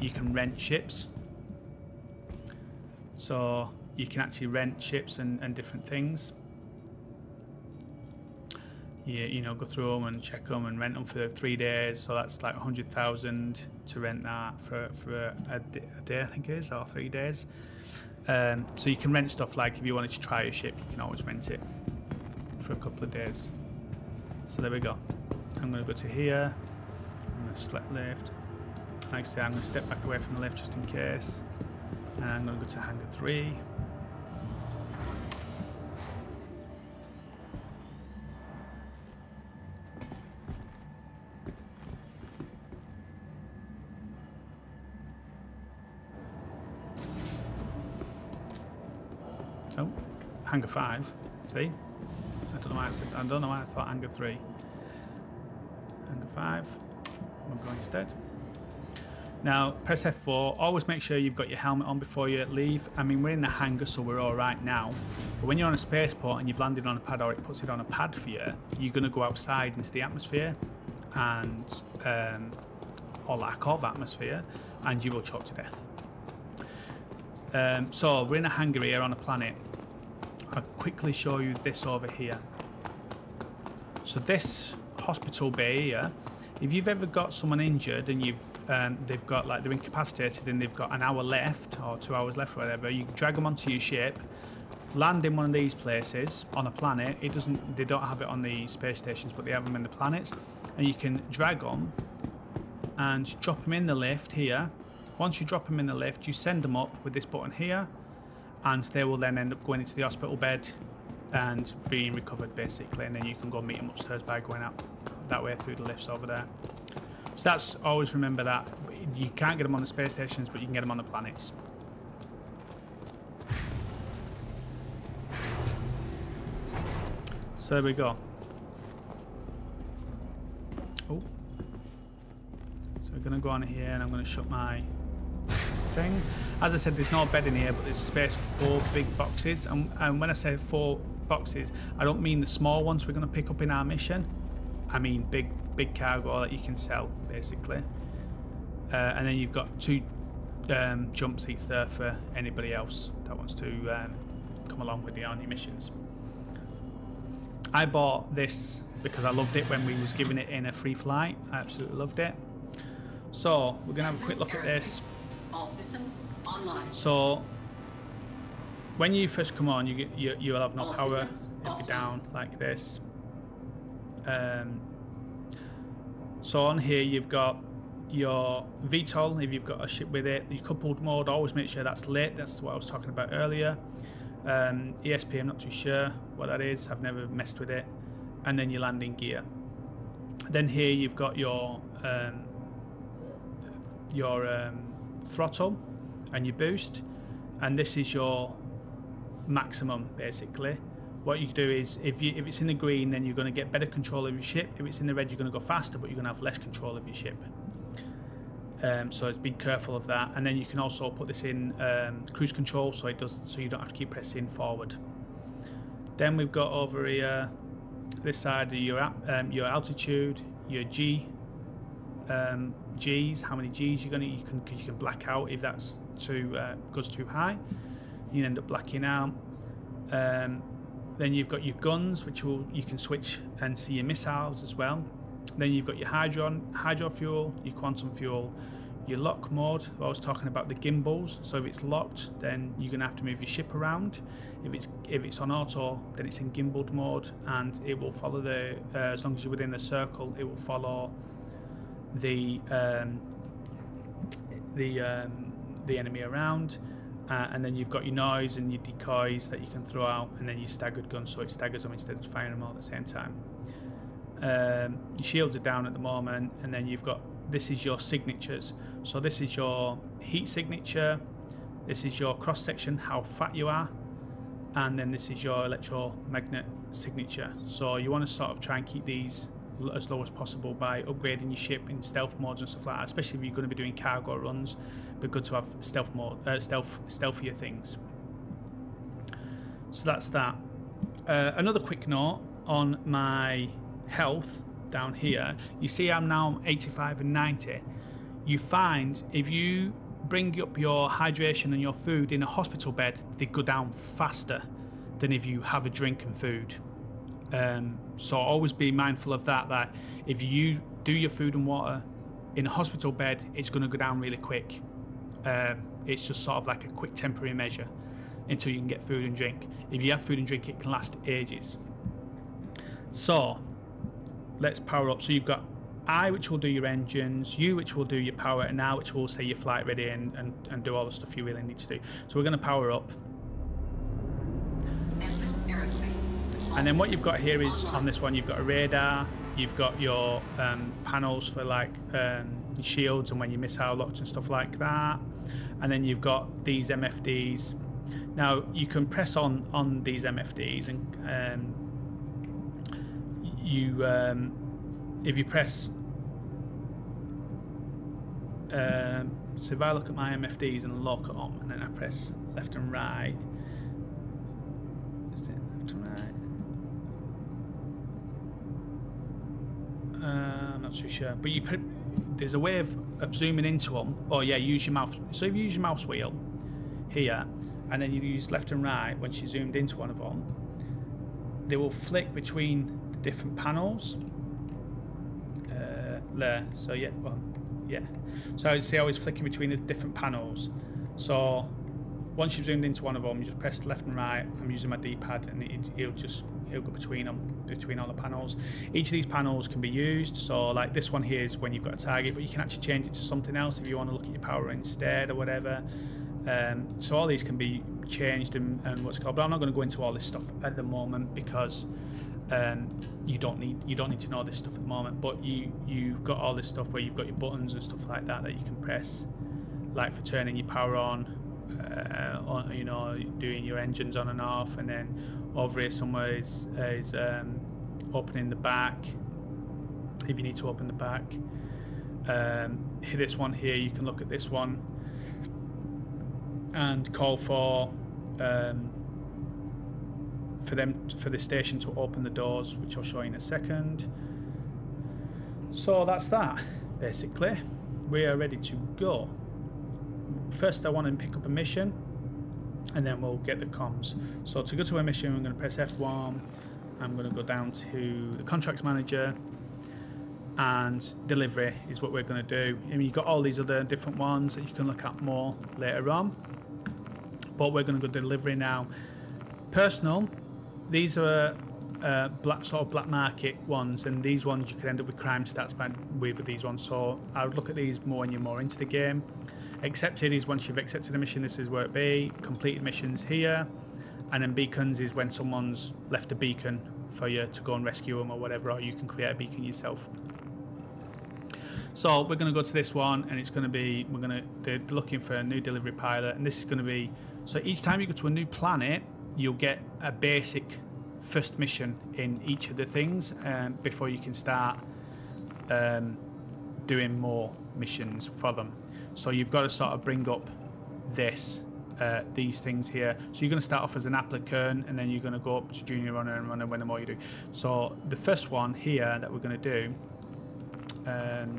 you can rent ships. So you can actually rent ships and, and different things. You, you know, go through them and check them and rent them for three days. So that's like one hundred thousand to rent that for, for a, a day, I think it is, or three days. Um, so you can rent stuff, like if you wanted to try a ship, you can always rent it for a couple of days. So there we go. I'm going to go to here. I'm going to select lift. Like I say, I'm going to step back away from the lift just in case. And I'm going to go to hangar three. Oh, hangar five. See, I don't know why I said, I don't know why I thought hangar three. Hangar five. We'll go instead. Now press F four. Always make sure you've got your helmet on before you leave. I mean, we're in the hangar, so we're all right now. But when you're on a spaceport and you've landed on a pad, or it puts it on a pad for you, you're gonna go outside into the atmosphere, and um, or lack of atmosphere, and you will choke to death. Um, so we're in a hangar here on a planet. I'll quickly show you this over here. So this hospital bay here, if you've ever got someone injured and you've um, they've got like they're incapacitated and they've got an hour left or two hours left or whatever, you drag them onto your ship, land in one of these places on a planet. It doesn't, they don't have it on the space stations, but they have them in the planets, and you can drag them and drop them in the lift here. Once you drop them in the lift, you send them up with this button here, and they will then end up going into the hospital bed and being recovered basically, and then you can go meet them upstairs by going up that way through the lifts over there. So that's, always remember that. You can't get them on the space stations, but you can get them on the planets. So there we go. Oh. So we're gonna go on here and I'm gonna shut my thing. As I said, there's no bed in here, but there's space for four big boxes, and, and when I say four boxes, I don't mean the small ones we're going to pick up in our mission. I mean big big cargo that you can sell basically, uh, and then you've got two um, jump seats there for anybody else that wants to um, come along with the army missions. I bought this because I loved it when we was giving it in a free flight. I absolutely loved it. So we're going to have a quick look at this. All systems online. So when you first come on, you get you you'll have no power. It'll be down like this. Um, so on here you've got your V TOL if you've got a ship with it. Your coupled mode, always make sure that's lit. That's what I was talking about earlier. Um, E S P, I'm not too sure what that is. I've never messed with it. And then your landing gear. Then here you've got your um, your um, throttle and your boost, and this is your maximum basically. What you do is, if you if it's in the green, then you're going to get better control of your ship. If it's in the red, you're going to go faster, but you're going to have less control of your ship. Um, so be careful of that. And then you can also put this in um, cruise control, so it does, so you don't have to keep pressing forward. Then we've got over here this side of your um, your altitude, your G. Um, G's, how many G's you're gonna you can because you can black out if that's too uh, goes too high, you end up blacking out. Um, then you've got your guns, which will you can switch and see your missiles as well. Then you've got your hydro hydro fuel, your quantum fuel, your lock mode. I was talking about the gimbals. So if it's locked, then you're gonna have to move your ship around. If it's if it's on auto, then it's in gimbaled mode, and it will follow the uh, as long as you're within the circle, it will follow the um, the um, the enemy around. Uh, and then you've got your knives and your decoys that you can throw out, and then your staggered gun, so it staggers them instead of firing them all at the same time. Um, your shields are down at the moment, and then you've got, this is your signatures. So this is your heat signature, this is your cross section, how fat you are, and then this is your electromagnet signature. So you want to sort of try and keep these as low as possible by upgrading your ship in stealth modes and stuff like that. Especially if you're going to be doing cargo runs, it'd be good to have stealth mode, uh, stealth, stealthier things. So that's that. Uh, another quick note on my health down here. You see, I'm now eighty-five and ninety. You find if you bring up your hydration and your food in a hospital bed, they go down faster than if you have a drink and food. Um, so always be mindful of that, that if you do your food and water in a hospital bed, it's going to go down really quick. Um, it's just sort of like a quick temporary measure until you can get food and drink. If you have food and drink, it can last ages. So let's power up. So you've got I, which will do your engines, U, which will do your power, and R, which will say your flight ready and, and, and do all the stuff you really need to do. So we're going to power up. And then what you've got here is, on this one, you've got a radar, you've got your um, panels for like um, shields and when you missile locked and stuff like that. And then you've got these M F Ds. Now, you can press on on these M F Ds, and um, you um, if you press... Um, so if I look at my M F Ds and lock them, and then I press left and right, Uh, I'm not so sure, but you put, there's a way of, of zooming into them. Oh yeah, use your mouse. So if you use your mouse wheel here, and then you use left and right, once you zoomed into one of them, they will flick between the different panels. Uh, there. So yeah, well, yeah. So you see how it's flicking between the different panels. So once you've zoomed into one of them, you just press left and right. I'm using my D-pad, and it, it'll just. It'll go between them, between all the panels. Each of these panels can be used. So like this one here is when you've got a target, but you can actually change it to something else if you want to look at your power instead or whatever. Um, so all these can be changed and, and what's called. But I'm not going to go into all this stuff at the moment because um, you don't need you don't need to know this stuff at the moment. But you you've got all this stuff where you've got your buttons and stuff like that that you can press, like for turning your power on. Uh, on, you know, doing your engines on and off, and then over here somewhere is, is um, opening the back if you need to open the back. Um, this one here, you can look at this one and call for um, for them for the station to open the doors, which I'll show you in a second. So that's that. Basically, we are ready to go. First, I want to pick up a mission, and then we'll get the comms. So to go to a mission, I'm going to press F one. I'm going to go down to the contracts manager, and delivery is what we're going to do. I mean, you've got all these other different ones that you can look at more later on, but we're going to go delivery now. Personal, these are uh, black sort of black market ones, and these ones you could end up with crime stats by with these ones. So I would look at these more when you're more into the game. Accepted is once you've accepted a mission, this is where it be. Completed missions here. And then beacons is when someone's left a beacon for you to go and rescue them or whatever, or you can create a beacon yourself. So we're going to go to this one, and it's going to be, we're going to, they're looking for a new delivery pilot, and this is going to be, so each time you go to a new planet, you'll get a basic first mission in each of the things um, before you can start um, doing more missions for them. So you've got to sort of bring up this, uh, these things here. So you're going to start off as an applicant, and then you're going to go up to junior runner and runner when the more you do. So the first one here that we're going to do, um,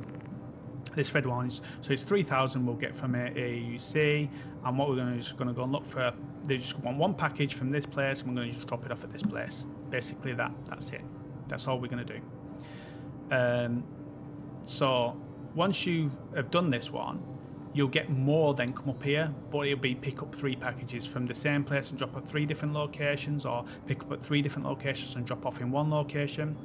this red one, is, so it's three thousand we'll get from it, A U C. And what we're going to do is going to go and look for, they just want one package from this place, and we're going to just drop it off at this place. Basically that, that's it. That's all we're going to do. Um, so once you have done this one, you'll get more then come up here, but it'll be pick up three packages from the same place and drop at three different locations, or pick up at three different locations and drop off in one location.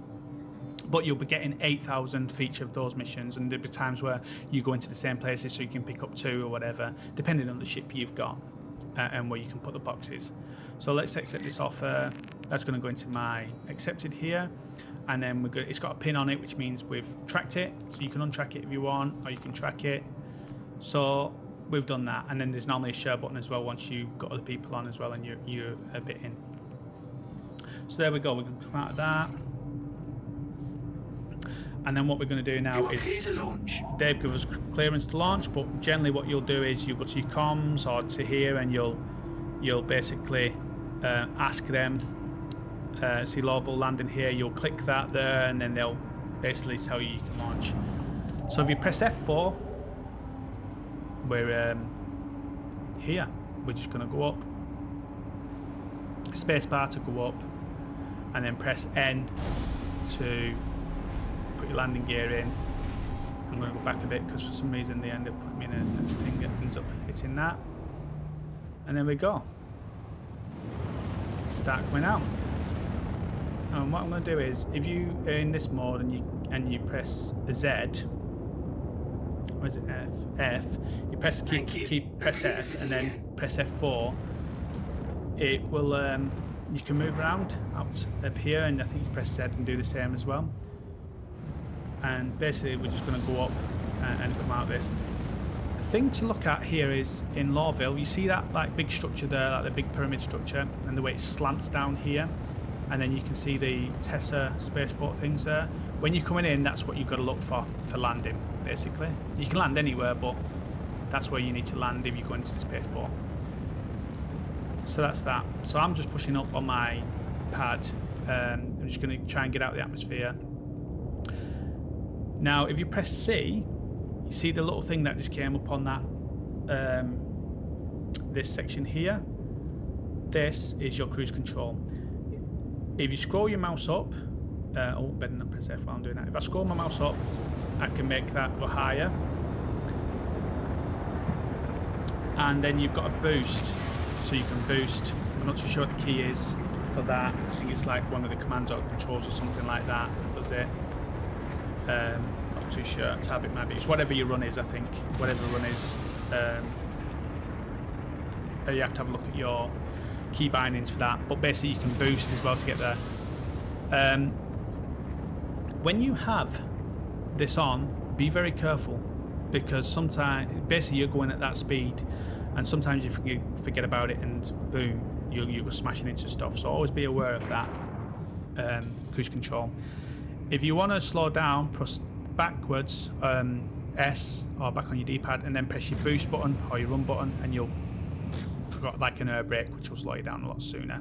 But you'll be getting eight thousand for each of those missions, and there'll be times where you go into the same places so you can pick up two or whatever, depending on the ship you've got. uh, and where you can put the boxes. So let's accept this offer. That's going to go into my accepted here, and then we're good. It's got a pin on it, which means we've tracked it. So you can untrack it if you want, or you can track it. So we've done that, and then there's normally a share button as well once you've got other people on as well, and you're you're a bit in. So there we go. We can come out of that. And then what we're going to do now is they've given us clearance to launch, but generally what you'll do is you'll go to your comms or to here, and you'll you'll basically uh, ask them, uh, see Lorville landing here, you'll click that there, and then they'll basically tell you you can launch. So if you press F four, we're um, here. We're just going to go up, spacebar to go up, and then press N to put your landing gear in. I'm going to go back a bit because for some reason they end up putting me in a thing that ends up hitting that. And there we go. Start coming out. And what I'm going to do is, if you are in this mode and you and you press Z, or is it F? F. You press keep keep, keep press F and then press F four. It will. Um, you can move around out of here, and I think you press Z and do the same as well. And basically we're just going to go up and come out of this. The thing to look at here is in Lorville, you see that like big structure there, like the big pyramid structure, and the way it slants down here, and then you can see the Teasa Spaceport things there. When you're coming in, that's what you've got to look for for landing, basically. You can land anywhere, but that's where you need to land if you go into the spaceport. So that's that. So I'm just pushing up on my pad. Um, I'm just going to try and get out of the atmosphere. Now, if you press C, you see the little thing that just came up on that, um, this section here. This is your cruise control. If you scroll your mouse up, uh, oh, better not press F while I'm doing that. If I scroll my mouse up, I can make that go higher. And then you've got a boost, so you can boost. I'm not too sure what the key is for that. I think it's like one of the commands or controls or something like that that does it. Um, not too sure, tab it might be. It's whatever your run is, I think. Whatever run is. Um, you have to have a look at your key bindings for that. But basically you can boost as well to get there. Um, when you have this on, be very careful. Because sometimes, basically you're going at that speed. And sometimes you forget about it and boom, you, you were smashing into stuff. So always be aware of that. Um, cruise control. If you want to slow down, press backwards, um, S, or back on your D-pad, and then press your boost button or your run button, and you'll got like an air brake, which will slow you down a lot sooner.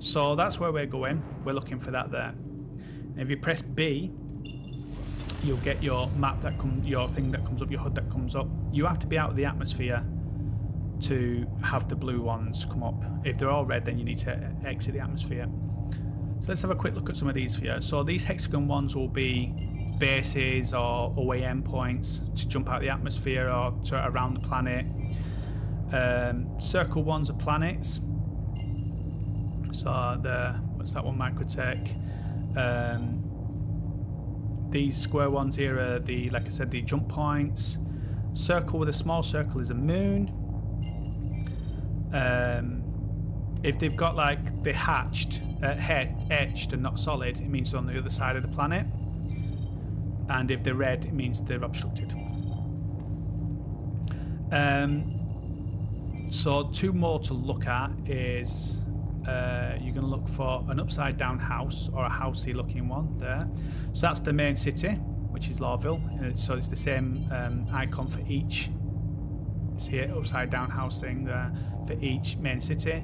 So that's where we're going. We're looking for that there. And if you press B, you'll get your map that comes, your thing that comes up, your H U D that comes up. You have to be out of the atmosphere to have the blue ones come up. If they're all red, then you need to exit the atmosphere. So let's have a quick look at some of these for you. So these hexagon ones will be bases or away endpoints to jump out the atmosphere or to around the planet. Um, circle ones are planets. So the what's that one? Microtech. Um, these square ones here are the, like I said, the jump points. Circle with a small circle is a moon. Um, if they've got like they hatched. Uh, etched and not solid, it means they're on the other side of the planet, and if they're red, it means they're obstructed. Um, so two more to look at is uh, you're going to look for an upside down house or a housey looking one there. So that's the main city, which is Lorville, so it's the same um, icon for each. See it, upside down house thing there for each main city.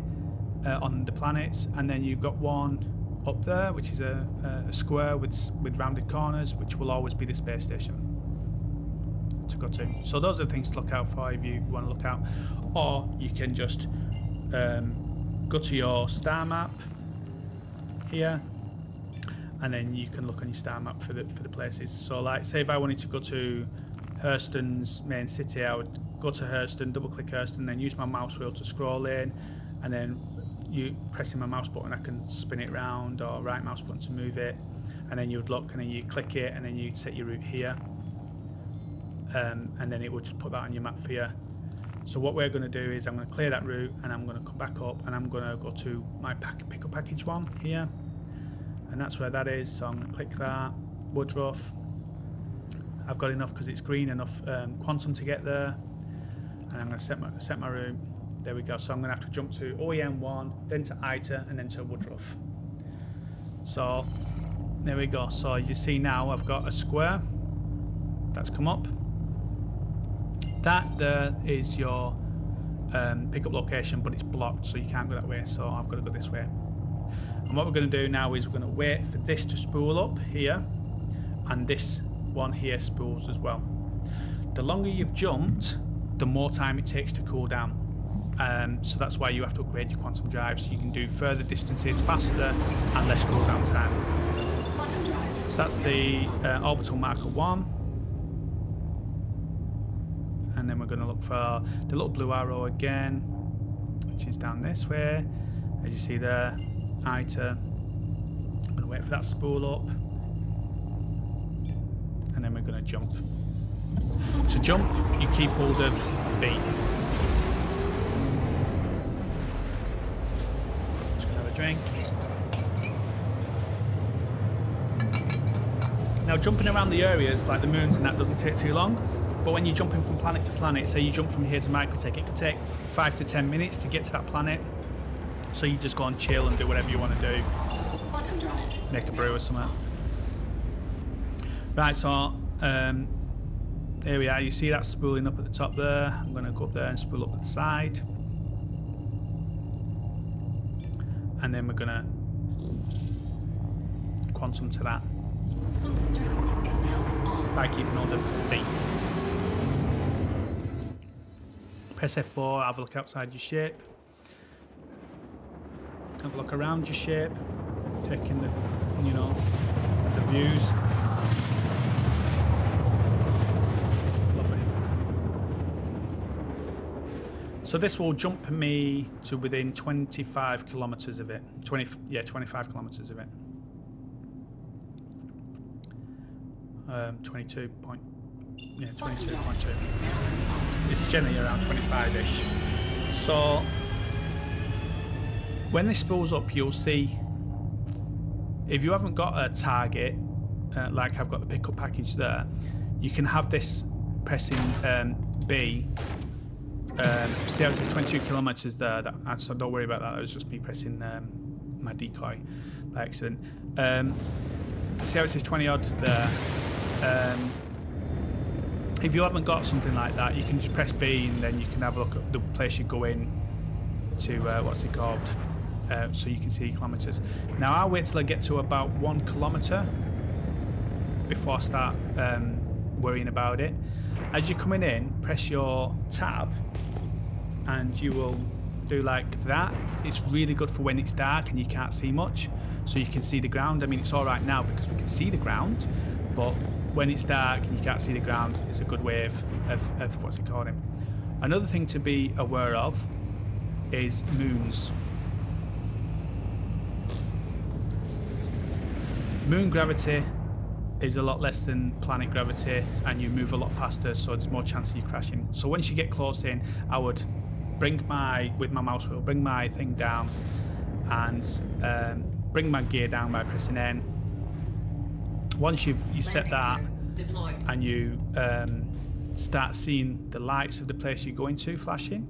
Uh, on the planets, and then you've got one up there, which is a, a square with with rounded corners, which will always be the space station to go to. So those are the things to look out for if you want to look out, or you can just um, go to your star map here, and then you can look on your star map for the for the places. So like, say if I wanted to go to Hurston's main city, I would go to Hurston, double click Hurston, then use my mouse wheel to scroll in, and then you pressing my mouse button, I can spin it round, or right mouse button to move it, and then you'd look, and then you click it, and then you set your route here, um, and then it will just put that on your map for you. So what we're going to do is I'm going to clear that route and I'm going to come back up and I'm going to go to my pack, pickup package one here. And that's where that is. So I'm going to click that. Woodruff. I've got enough because it's green enough um, quantum to get there. And I'm going to set my, set my route. There we go. So I'm going to have to jump to O E M one, then to I T A, and then to Woodruff. So there we go. So you see now I've got a square. That's come up. That there is your um, pickup location, but it's blocked, so you can't go that way. So I've got to go this way. And what we're going to do now is we're going to wait for this to spool up here, and this one here spools as well. The longer you've jumped, the more time it takes to cool down. Um, so that's why you have to upgrade your quantum drive, so you can do further distances faster and less cool down time. So that's the uh, orbital marker one. And then we're going to look for the little blue arrow again, which is down this way, as you see there. I T A. I'm going to wait for that spool up, and then we're going to jump. To jump, you keep hold of B. Just going to have a drink. Now, jumping around the areas like the moons and that doesn't take too long. But when you're jumping from planet to planet, say you jump from here to Microtech, it could take five to ten minutes to get to that planet. So you just go and chill and do whatever you want to do. Make a brew or something. Right, so um, here we are. You see that spooling up at the top there. I'm going to go up there and spool up at the side. And then we're going to quantum to that. By keeping hold of B. Press F four, have a look outside your ship. Have a look around your ship, taking the, you know, the views. Lovely. So this will jump me to within twenty-five kilometers of it. twenty, yeah, twenty-five kilometers of it. Um, twenty-two point. Yeah, twenty-two point two. It's generally around twenty-five-ish. So when this spools up, you'll see if you haven't got a target, uh, like I've got the pickup package there, you can have this pressing um, B. Um, see how it says twenty-two kilometers there? That, so don't worry about that. It was just me pressing um, my decoy by accident. Um, see how it says twenty odd there? Um, If you haven't got something like that, you can just press B and then you can have a look at the place you go in to, uh, what's it called, uh, so you can see kilometres. Now I'll wait till I get to about one kilometre before I start um, worrying about it. As you're coming in, press your tab and you will do like that. It's really good for when it's dark and you can't see much, so you can see the ground. I mean, it's all right now because we can see the ground, but when it's dark and you can't see the ground, it's a good way of, of, of what's it called it. Another thing to be aware of is moons. Moon gravity is a lot less than planet gravity and you move a lot faster, so there's more chance of you crashing. So once you get close in, I would bring my, with my mouse wheel, bring my thing down and um, bring my gear down by pressing N. Once you've you set that and you um, start seeing the lights of the place you're going to flashing,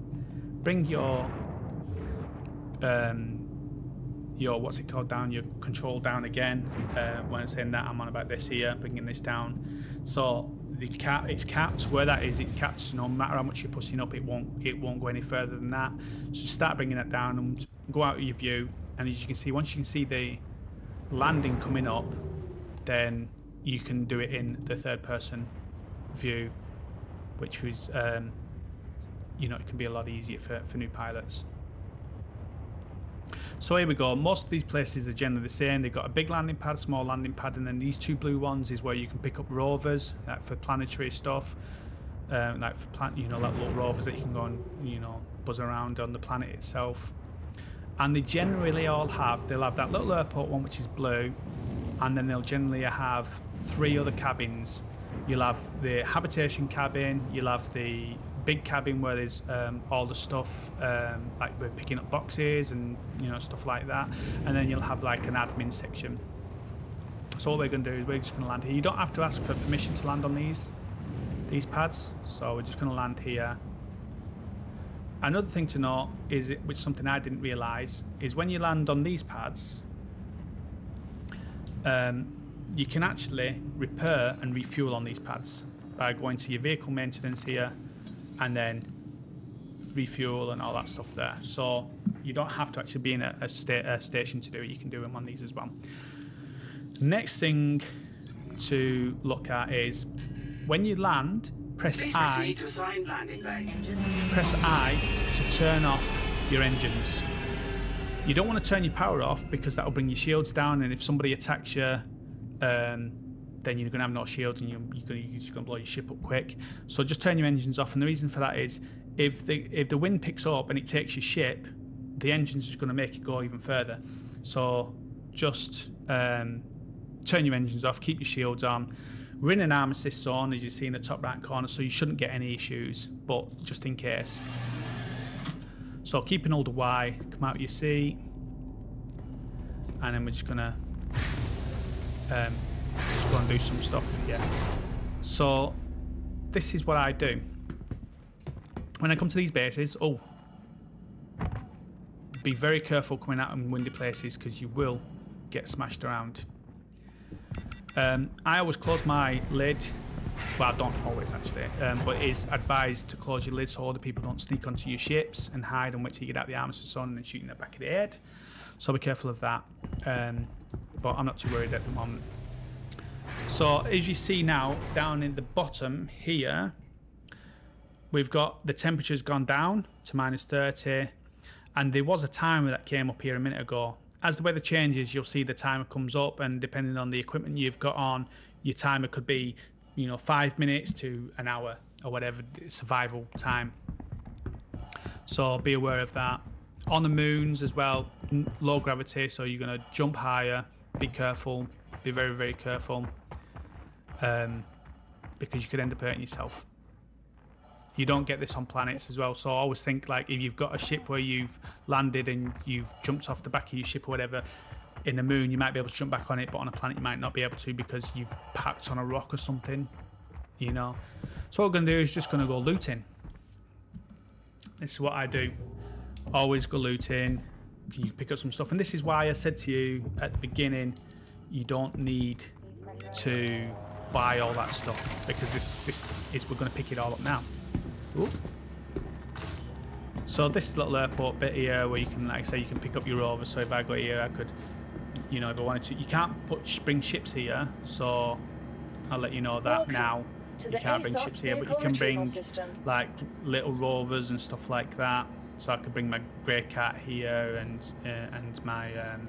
bring your um, your what's it called down, your control down again. Uh, when I'm saying that, I'm on about this here, bringing this down. So the cap, it's capped where that is. It caps. No matter how much you're pushing up, it won't it won't go any further than that. So start bringing that down and go out of your view. And as you can see, once you can see the landing coming up, then you can do it in the third person view, which is, um, you know, it can be a lot easier for, for new pilots. So here we go. Most of these places are generally the same. They've got a big landing pad, small landing pad, and then these two blue ones is where you can pick up rovers, like for planetary stuff, um, like for plant, you know, like little rovers that you can go and, you know, buzz around on the planet itself. And they generally all have, they'll have that little airport one, which is blue, and then they'll generally have three other cabins. You'll have the habitation cabin, you'll have the big cabin where there's um, all the stuff, um, like we're picking up boxes and, you know, stuff like that. And then you'll have like an admin section. So all we're going to do is we're just going to land here. You don't have to ask for permission to land on these these pads. So we're just going to land here. Another thing to note is, it, which is something I didn't realise, is when you land on these pads, um, you can actually repair and refuel on these pads by going to your vehicle maintenance here and then refuel and all that stuff there. So you don't have to actually be in a, a, sta a station to do it. You can do them on these as well. Next thing to look at is when you land, press I, to assign landing bay. press I to turn off your engines. You don't want to turn your power off because that will bring your shields down, and if somebody attacks you, um, then you're going to have no shields and you're, you're, gonna, you're just going to blow your ship up quick. So just turn your engines off, and the reason for that is if the, if the wind picks up and it takes your ship, the engines is going to make it go even further. So just um, turn your engines off, keep your shields on. We're in an arm assist zone, as you see in the top right corner, so you shouldn't get any issues, but just in case. So keeping all the Y, come out your C, and then we're just going to... Um, just go and do some stuff, yeah. So this is what I do when I come to these bases. Oh, be very careful coming out in windy places because you will get smashed around. Um, I always close my lid. Well, I don't always actually, um, but it is advised to close your lid so other people don't sneak onto your ships and hide and wait till you get out the armistice on and then shoot in the back of the head. So be careful of that. Um, but I'm not too worried at the moment. So as you see now, down in the bottom here, we've got the temperature's gone down to minus thirty, and there was a timer that came up here a minute ago. As the weather changes, you'll see the timer comes up, and depending on the equipment you've got on, your timer could be, you know, five minutes to an hour or whatever survival time. So be aware of that. On the moons as well, low gravity, so you're going to jump higher. Be careful. Be very, very careful, um, because you could end up hurting yourself. You don't get this on planets as well, so I always think, like, if you've got a ship where you've landed and you've jumped off the back of your ship or whatever, in the moon you might be able to jump back on it, but on a planet you might not be able to because you've packed on a rock or something, you know. So what we're going to do is just going to go looting. This is what I do. Always go looting. You pick up some stuff, and this is why I said to you at the beginning, you don't need to buy all that stuff because this this is we're going to pick it all up now. Ooh. So this little airport bit here where you can, like I say, you can pick up your rover. So if I go here, I could, you know, if I wanted to, you can't put bring ships here. So I'll let you know that now. You can't bring ships here, but you can bring like little rovers and stuff like that. So I could bring my grey cat here and uh, and my. Um,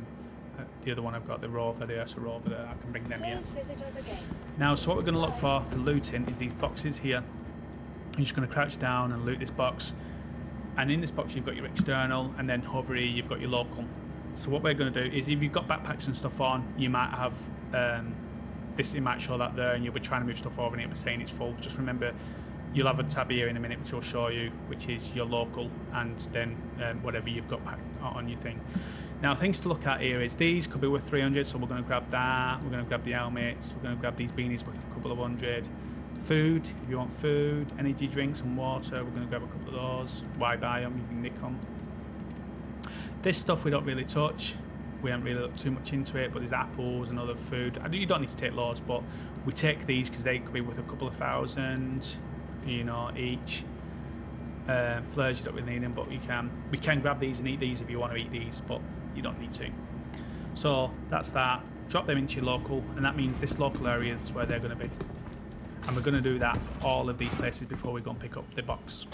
The other one I've got, the rover, the Ursa rover, there. I can bring them here. Now, so what we're going to look for for looting is these boxes here. You're just going to crouch down and loot this box. And in this box, you've got your external, and then hover here, you've got your local. So what we're going to do is, if you've got backpacks and stuff on, you might have um, this. It might show that there, and you'll be trying to move stuff over, and it'll be saying it's full. Just remember, you'll have a tab here in a minute, which will show you, which is your local, and then um, whatever you've got packed on your thing. Now, things to look at here is these could be worth three hundred, so we're going to grab that. We're going to grab the helmets. We're going to grab these beanies worth a couple of hundred. Food, if you want food, energy drinks and water, we're going to grab a couple of those. Why buy them? You can nick them. This stuff we don't really touch. We haven't really looked too much into it, but there's apples and other food. You don't need to take loads, but we take these because they could be worth a couple of thousand, you know, each. Uh, Fleurs, you don't really need them, but you can. We can grab these and eat these if you want to eat these, but you don't need to. So that's that. Drop them into your local, and that means this local area is where they're going to be, and we're going to do that for all of these places before we go and pick up the box.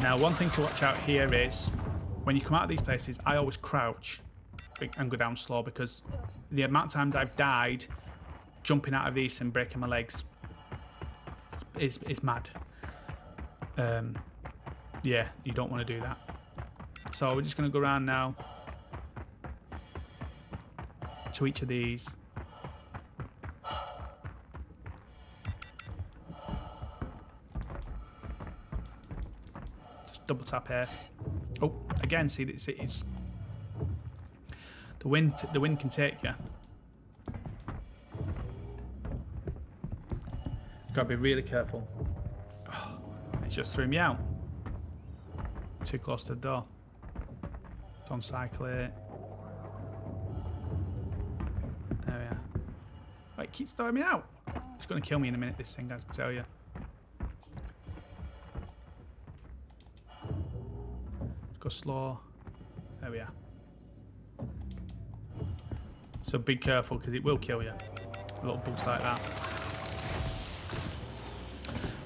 Now, one thing to watch out here is when you come out of these places, I always crouch and go down slow because the amount of times I've died jumping out of these and breaking my legs is, is, is mad. Um, yeah, you don't want to do that. So we're just going to go around now to each of these. double tap F. Oh, again, see, it's, it's the wind. The wind can take you. Gotta be really careful. Oh, it just threw me out. Too close to the door. It's on cycle eight. There we are. Oh, it keeps throwing me out. It's gonna kill me in a minute, this thing, guys, I can tell you. Let's go slow. There we are. So be careful, because it will kill you. Little bugs like that.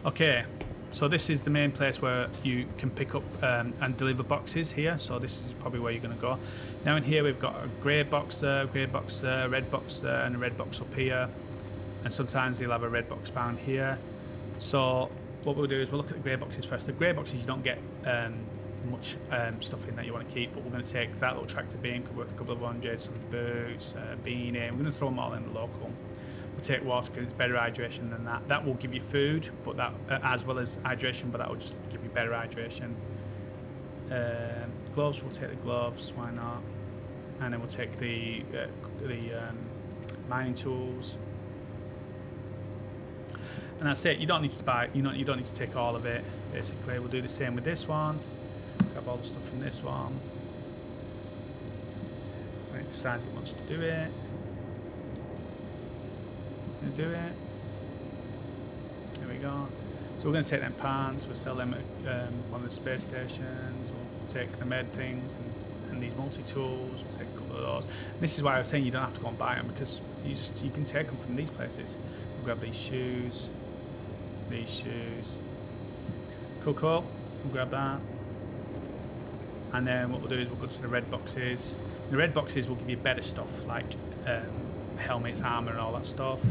Okay, so this is the main place where you can pick up um, and deliver boxes here. So this is probably where you're going to go. Now in here we've got a grey box there, grey box there, red box there, and a red box up here. And sometimes they'll have a red box bound here. So what we'll do is we'll look at the grey boxes first. The grey boxes, you don't get um, much um, stuff in that you want to keep, but we're going to take that little tractor beam, could work a couple of oranges, some boots, a beanie. We're going to throw them all in the local. We'll take water because it's better hydration than that. That will give you food, but that uh, as well as hydration, but that will just give you better hydration. Uh, gloves, we'll take the gloves, why not? And then we'll take the uh, the um, mining tools. And that's it. You don't need to buy. You know, you don't need to take all of it. Basically, we'll do the same with this one. Grab all the stuff from this one. When it decides it wants to do it, gonna do it. There we go. So we're gonna take them pants. We'll sell them at um, one of the space stations. We'll take the med things and, and these multi tools. We'll take a couple of those. And this is why I was saying you don't have to go and buy them, because you just you can take them from these places. We'll grab these shoes. These shoes. Cool, cool. We'll grab that. And then what we'll do is we'll go to the red boxes. The red boxes will give you better stuff like um, helmets, armor, and all that stuff.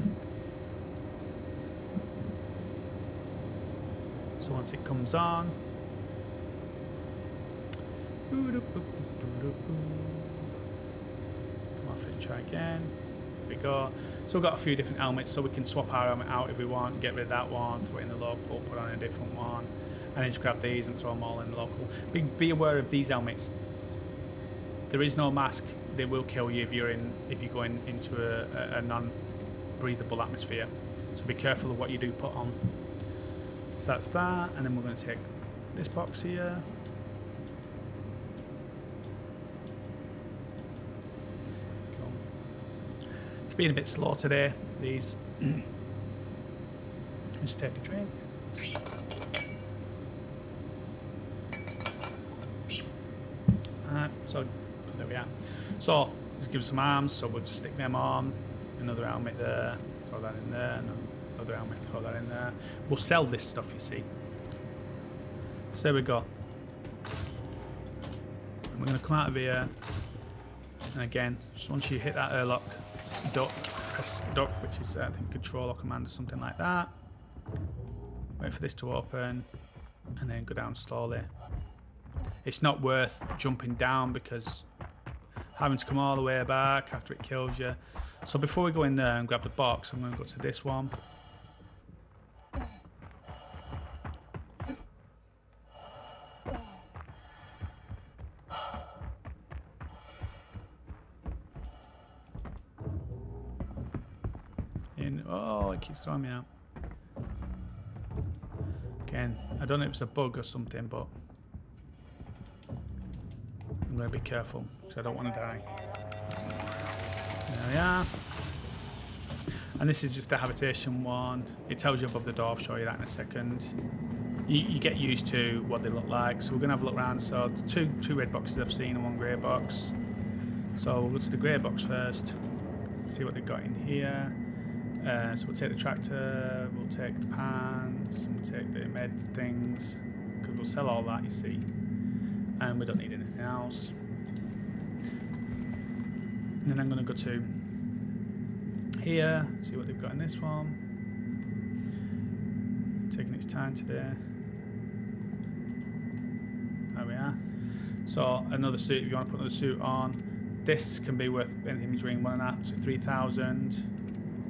So once it comes on, come off and try again. There we go. So we've got a few different helmets, so we can swap our helmet out if we want. Get rid of that one, throw it in the local, put on a different one. And then just grab these and throw them all in the local. Be, be aware of these helmets. There is no mask. They will kill you if you're in if you're going into a, a, a non-breathable atmosphere. So be careful of what you do put on. So that's that, and then we're going to take this box here. Cool. It's been a bit slow today. These. Just take a drink. So there we are. So just give us some arms. So we'll just stick them on. Another helmet there. Throw that in there. Another helmet. Throw that in there. We'll sell this stuff, you see. So there we go. And we're going to come out of here. And again, just once you hit that airlock, duck, press duck, which is uh, I think control or command or something like that. Wait for this to open, and then go down slowly. It's not worth jumping down because having to come all the way back after it kills you. So before we go in there and grab the box, I'm going to go to this one. In, oh, it keeps throwing me out. Again, I don't know if it's a bug or something, but I'm going to be careful because I don't want to die. There we are. And this is just the habitation one. It tells you above the door. I'll show you that in a second. You, you get used to what they look like. So we're going to have a look around. So two two red boxes I've seen and one grey box. So we'll go to the grey box first. See what they've got in here. Uh, so we'll take the tractor. We'll take the pants. We'll take the med things. Because we'll sell all that, you see. And we don't need anything else. And then I'm going to go to here, see what they've got in this one. Taking its time today. There we are. So another suit, if you want to put another suit on, this can be worth anything between one and a half to three thousand.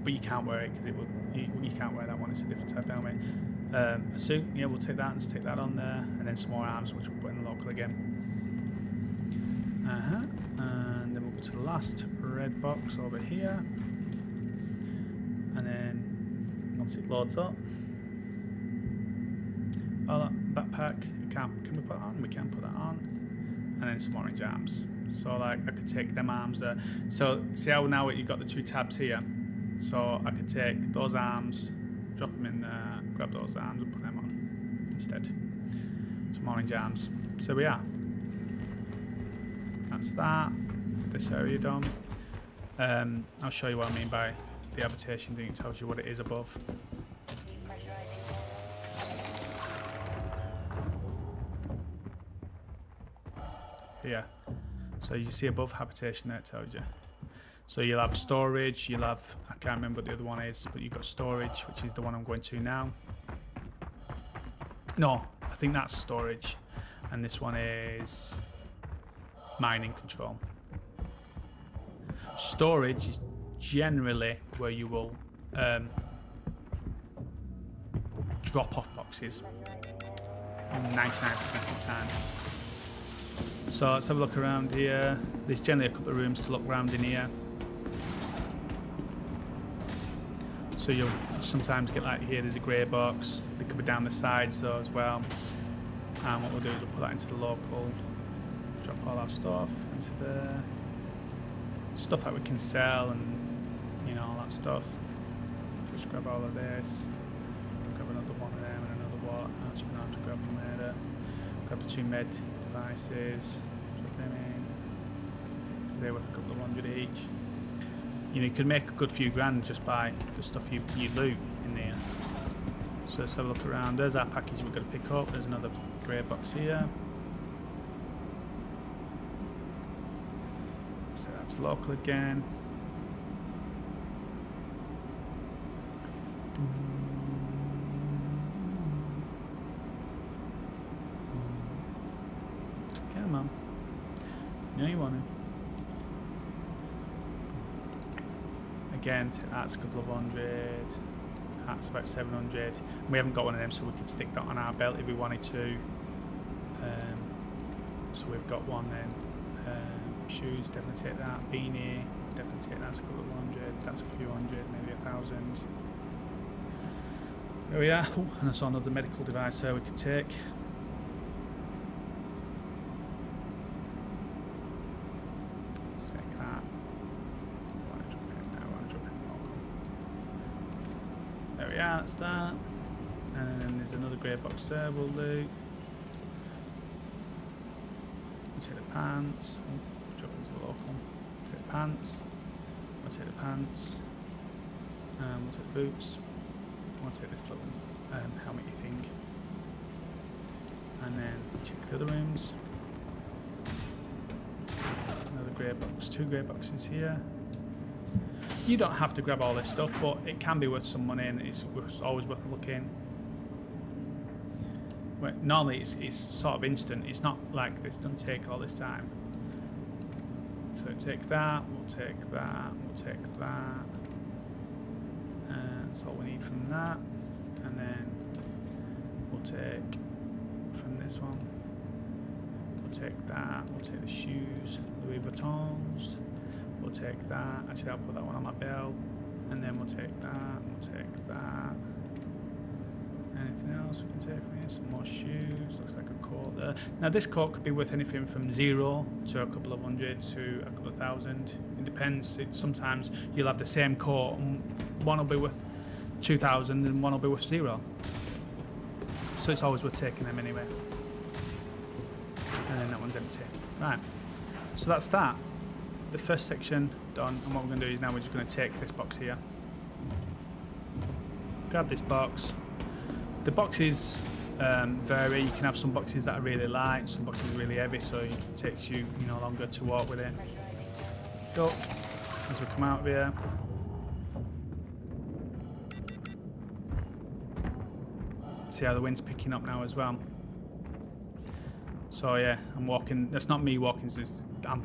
But you can't wear it because it will. You, you can't wear that one. It's a different type of helmet. Um, so, you know, we'll take that and stick that on there, and then some more arms, which we'll put in the local again. Uh-huh. And then we'll go to the last red box over here. And then, once it loads up, oh, that backpack, can, can we put that on? We can put that on. And then some orange arms. So, like, I could take them arms there. So, see how now you've got the two tabs here? So, I could take those arms, drop them in there, grab those arms and put them on instead. Some orange arms. So we are. That's that. This area done. Um, I'll show you what I mean by the habitation thing. It tells you what it is above. Yeah. So you see above habitation there, it tells you. So you'll have storage, you'll have, I can't remember what the other one is, but you've got storage, which is the one I'm going to now. No, I think that's storage. And this one is mining control. Storage is generally where you will um, drop off boxes ninety-nine percent of the time. So let's have a look around here. There's generally a couple of rooms to look around in here. So you'll sometimes get like here, there's a grey box. They could be down the sides though as well. And what we'll do is we'll put that into the local. Drop all our stuff into the stuff that we can sell and, you know, all that stuff. Just grab all of this. Grab another one of them and another one. Actually, we're going to have to grab them later. Grab the two med devices. Put them in. They're worth a couple of hundred each. You know, you could make a good few grand just by the stuff you, you loot in there. So let's have a look around. There's our package we've got to pick up. There's another grey box here. So that's local again. Come on. No, you want it. Again, that's a couple of hundred, that's about seven hundred. We haven't got one of them, so we could stick that on our belt if we wanted to. Um, so we've got one then. Um, shoes, definitely take that. Beanie, definitely take that. That's a couple of hundred, that's a few hundred, maybe a thousand. There we are. Oh, and I saw another medical device there we could take. That, and there's another grey box there we'll loot. We'll take the pants, oh, drop into the local, take the pants, we'll take the pants, um, we'll take the boots, we'll take this little um, helmety thing, and then check the other rooms. Another grey box, two grey boxes here. You don't have to grab all this stuff, but it can be worth some money, and it's always worth looking. Well, normally it's, it's sort of instant. It's not like this doesn't take all this time. So take that, we'll take that, we'll take that. Uh, that's all we need from that. And then we'll take from this one. We'll take that, we'll take the shoes, Louis Vuittons. We'll take that, actually I'll put that one on my belt, and then we'll take that, we'll take that. Anything else we can take from here? Some more shoes, looks like a coat there. Now this coat could be worth anything from zero to a couple of hundred to a couple of thousand. It depends, it, sometimes you'll have the same coat and one will be worth two thousand and one will be worth zero. So it's always worth taking them anyway. And then that one's empty. Right, so that's that. The first section done, and what we're going to do is now we're just going to take this box here. Grab this box. The boxes um, vary. You can have some boxes that are really light, some boxes are really heavy, so it takes you, you know, longer to walk with it. Duck as we come out of here. See how the wind's picking up now as well. So yeah, I'm walking. That's not me walking. So it's, I'm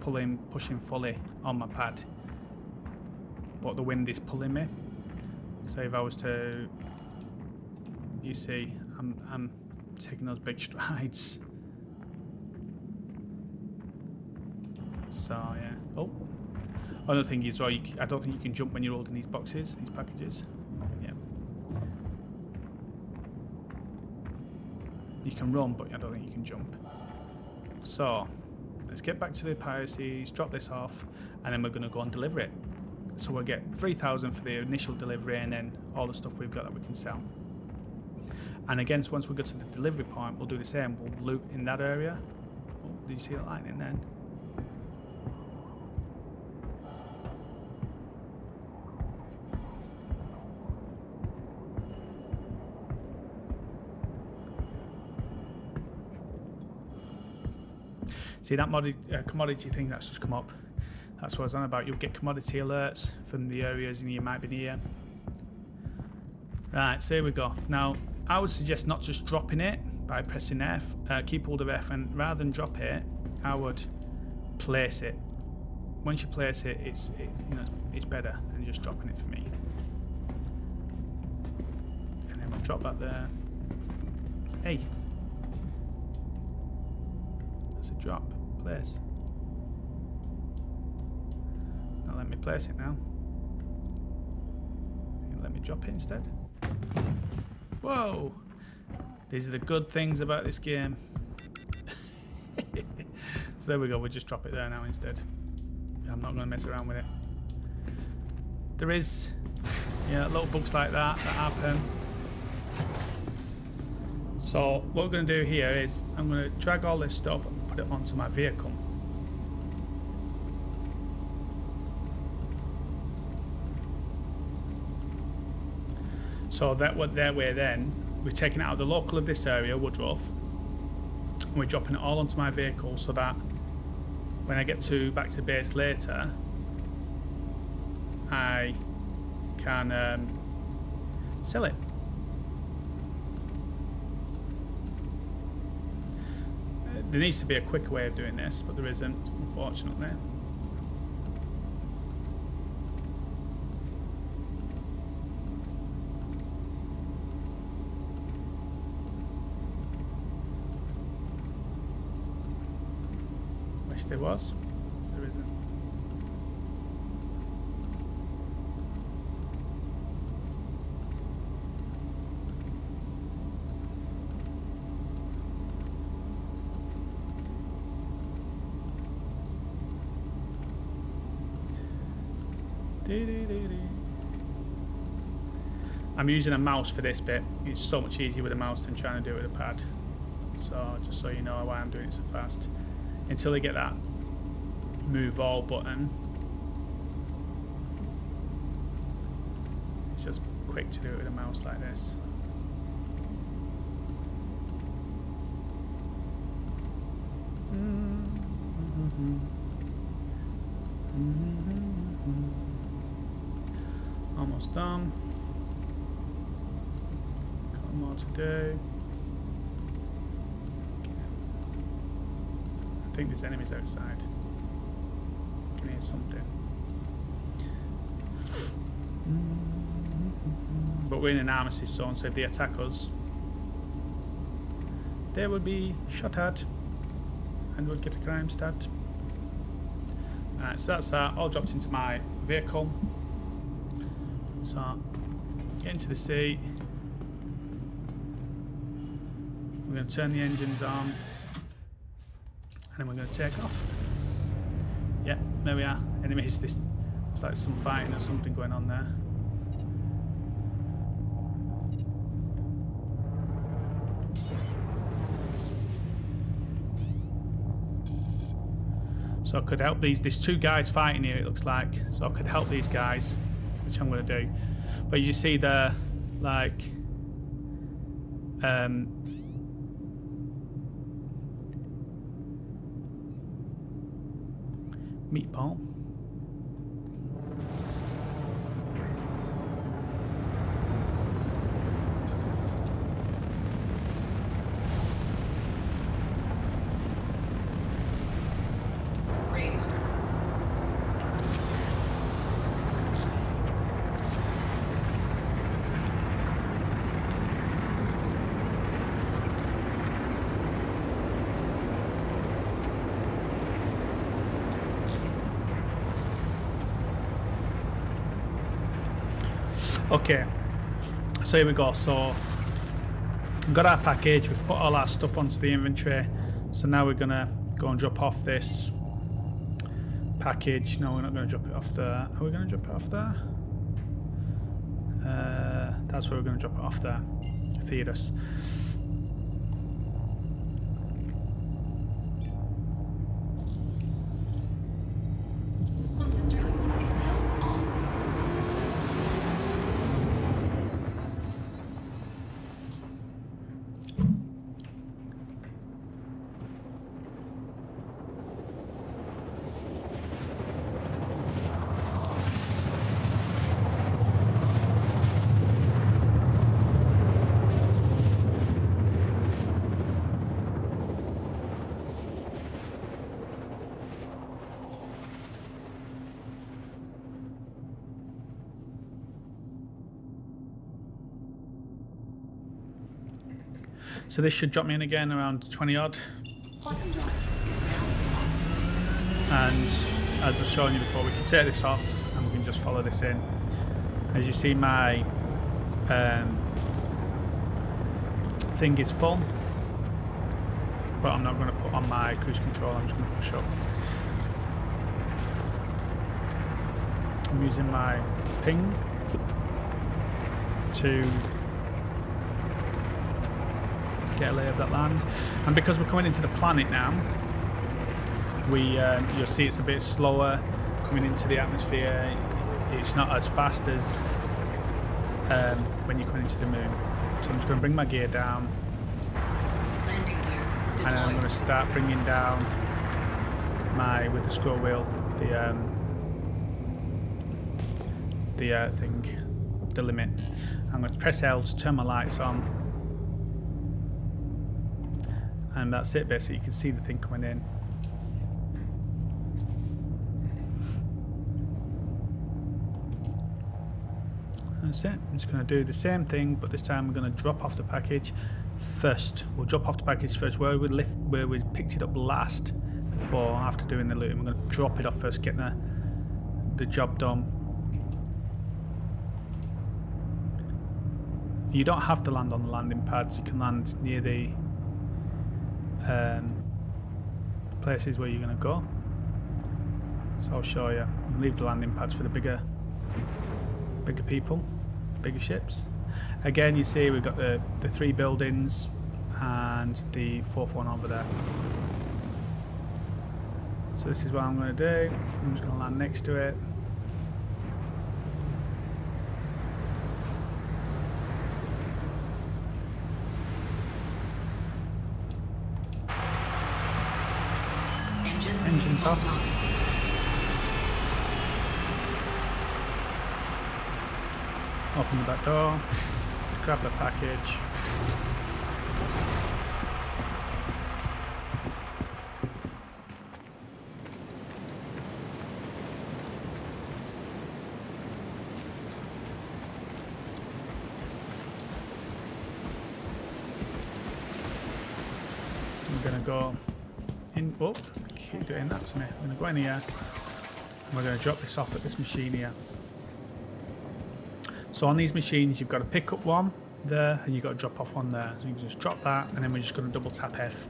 pulling, pushing fully on my pad, but the wind is pulling me. So if I was to you see, I'm, I'm taking those big strides. So yeah. Oh, another thing is, well, you, I don't think you can jump when you're holding these boxes, these packages. Yeah. You can run, but I don't think you can jump. So let's get back to the Pisces, drop this off, and then we're going to go and deliver it. So we'll get three thousand for the initial delivery, and then all the stuff we've got that we can sell. And again, so once we get to the delivery point, we'll do the same. We'll loot in that area. Oh, did you see the lightning then? See that mod uh, commodity thing that's just come up? That's what I was on about. You'll get commodity alerts from the areas and you might be near. Right, so here we go. Now, I would suggest not just dropping it by pressing F. Uh, keep hold of F, and rather than drop it, I would place it. Once you place it, it's it, you know it's better than just dropping it for me. And then we'll drop that there. Hey, that's a drop. Place. Now let me place it now. Let me drop it instead. Whoa! These are the good things about this game. So there we go. We'll just drop it there now instead. I'm not going to mess around with it. There is, yeah, little bugs like that that happen. So what we're going to do here is I'm going to drag all this stuff and put it onto my vehicle. So that that way then, we're taking it out of the local of this area, Woodruff, and we're dropping it all onto my vehicle so that when I get to back to base later, I can um, sell it. There needs to be a quicker way of doing this, but there isn't, unfortunately. There was. There isn't. I'm using a mouse for this bit. It's so much easier with a mouse than trying to do it with a pad. So just so you know why I'm doing it so fast. Until they get that move all button, it's just quick to do it with a mouse like this. Almost done. Got more to do. I think there's enemies outside. I can hear something. But we're in an armistice zone, so if they attack us, they will be shot at and we'll get a crime stat. Alright, so that's that. All dropped into my vehicle. So, get into the sea. We're going to turn the engines on. And then we're going to take off. Yep, there we are. Enemies, this, it's like some fighting or something going on there. So I could help these, there's two guys fighting here it looks like. So I could help these guys, which I'm going to do. But you see the, like, um, meatball. Raised. Okay, so here we go. So we've got our package, we've put all our stuff onto the inventory, so now we're gonna go and drop off this package. No, we're not gonna drop it off there. Are we gonna drop it off there? Uh, that's where we're gonna drop it off there, Theodos. So this should drop me in again around twenty odd. And as I've shown you before, we can take this off and we can just follow this in. As you see, my um, thing is full, but I'm not going to put on my cruise control, I'm just going to push up. I'm using my ping to get a lay of that land, and because we're coming into the planet now, we um, you'll see it's a bit slower coming into the atmosphere. It's not as fast as um, when you're coming into the moon. So I'm just going to bring my gear down, and then I'm going to start bringing down my with the scroll wheel the um, the uh, thing, the limit. I'm going to press L to turn my lights on. And that's it, basically. You can see the thing coming in. That's it. I'm just going to do the same thing, but this time we're going to drop off the package first. We'll drop off the package first where we lift, where we picked it up last before, after doing the loot. And we're going to drop it off first, get the, the job done. You don't have to land on the landing pads. You can land near the Um, places where you're going to go. So I'll show you. You leave the landing pads for the bigger bigger people, bigger ships. Again, you see we've got the, the three buildings and the fourth one over there. So this is what I'm going to do. I'm just going to land next to it. Engines off. Open the back door, grab the package. I'm gonna go in. Oh, keep doing that to me. I'm going to go in here and we're going to drop this off at this machine here. So on these machines you've got to pick up one there and you've got to drop off one there. So you can just drop that and then we're just going to double tap F.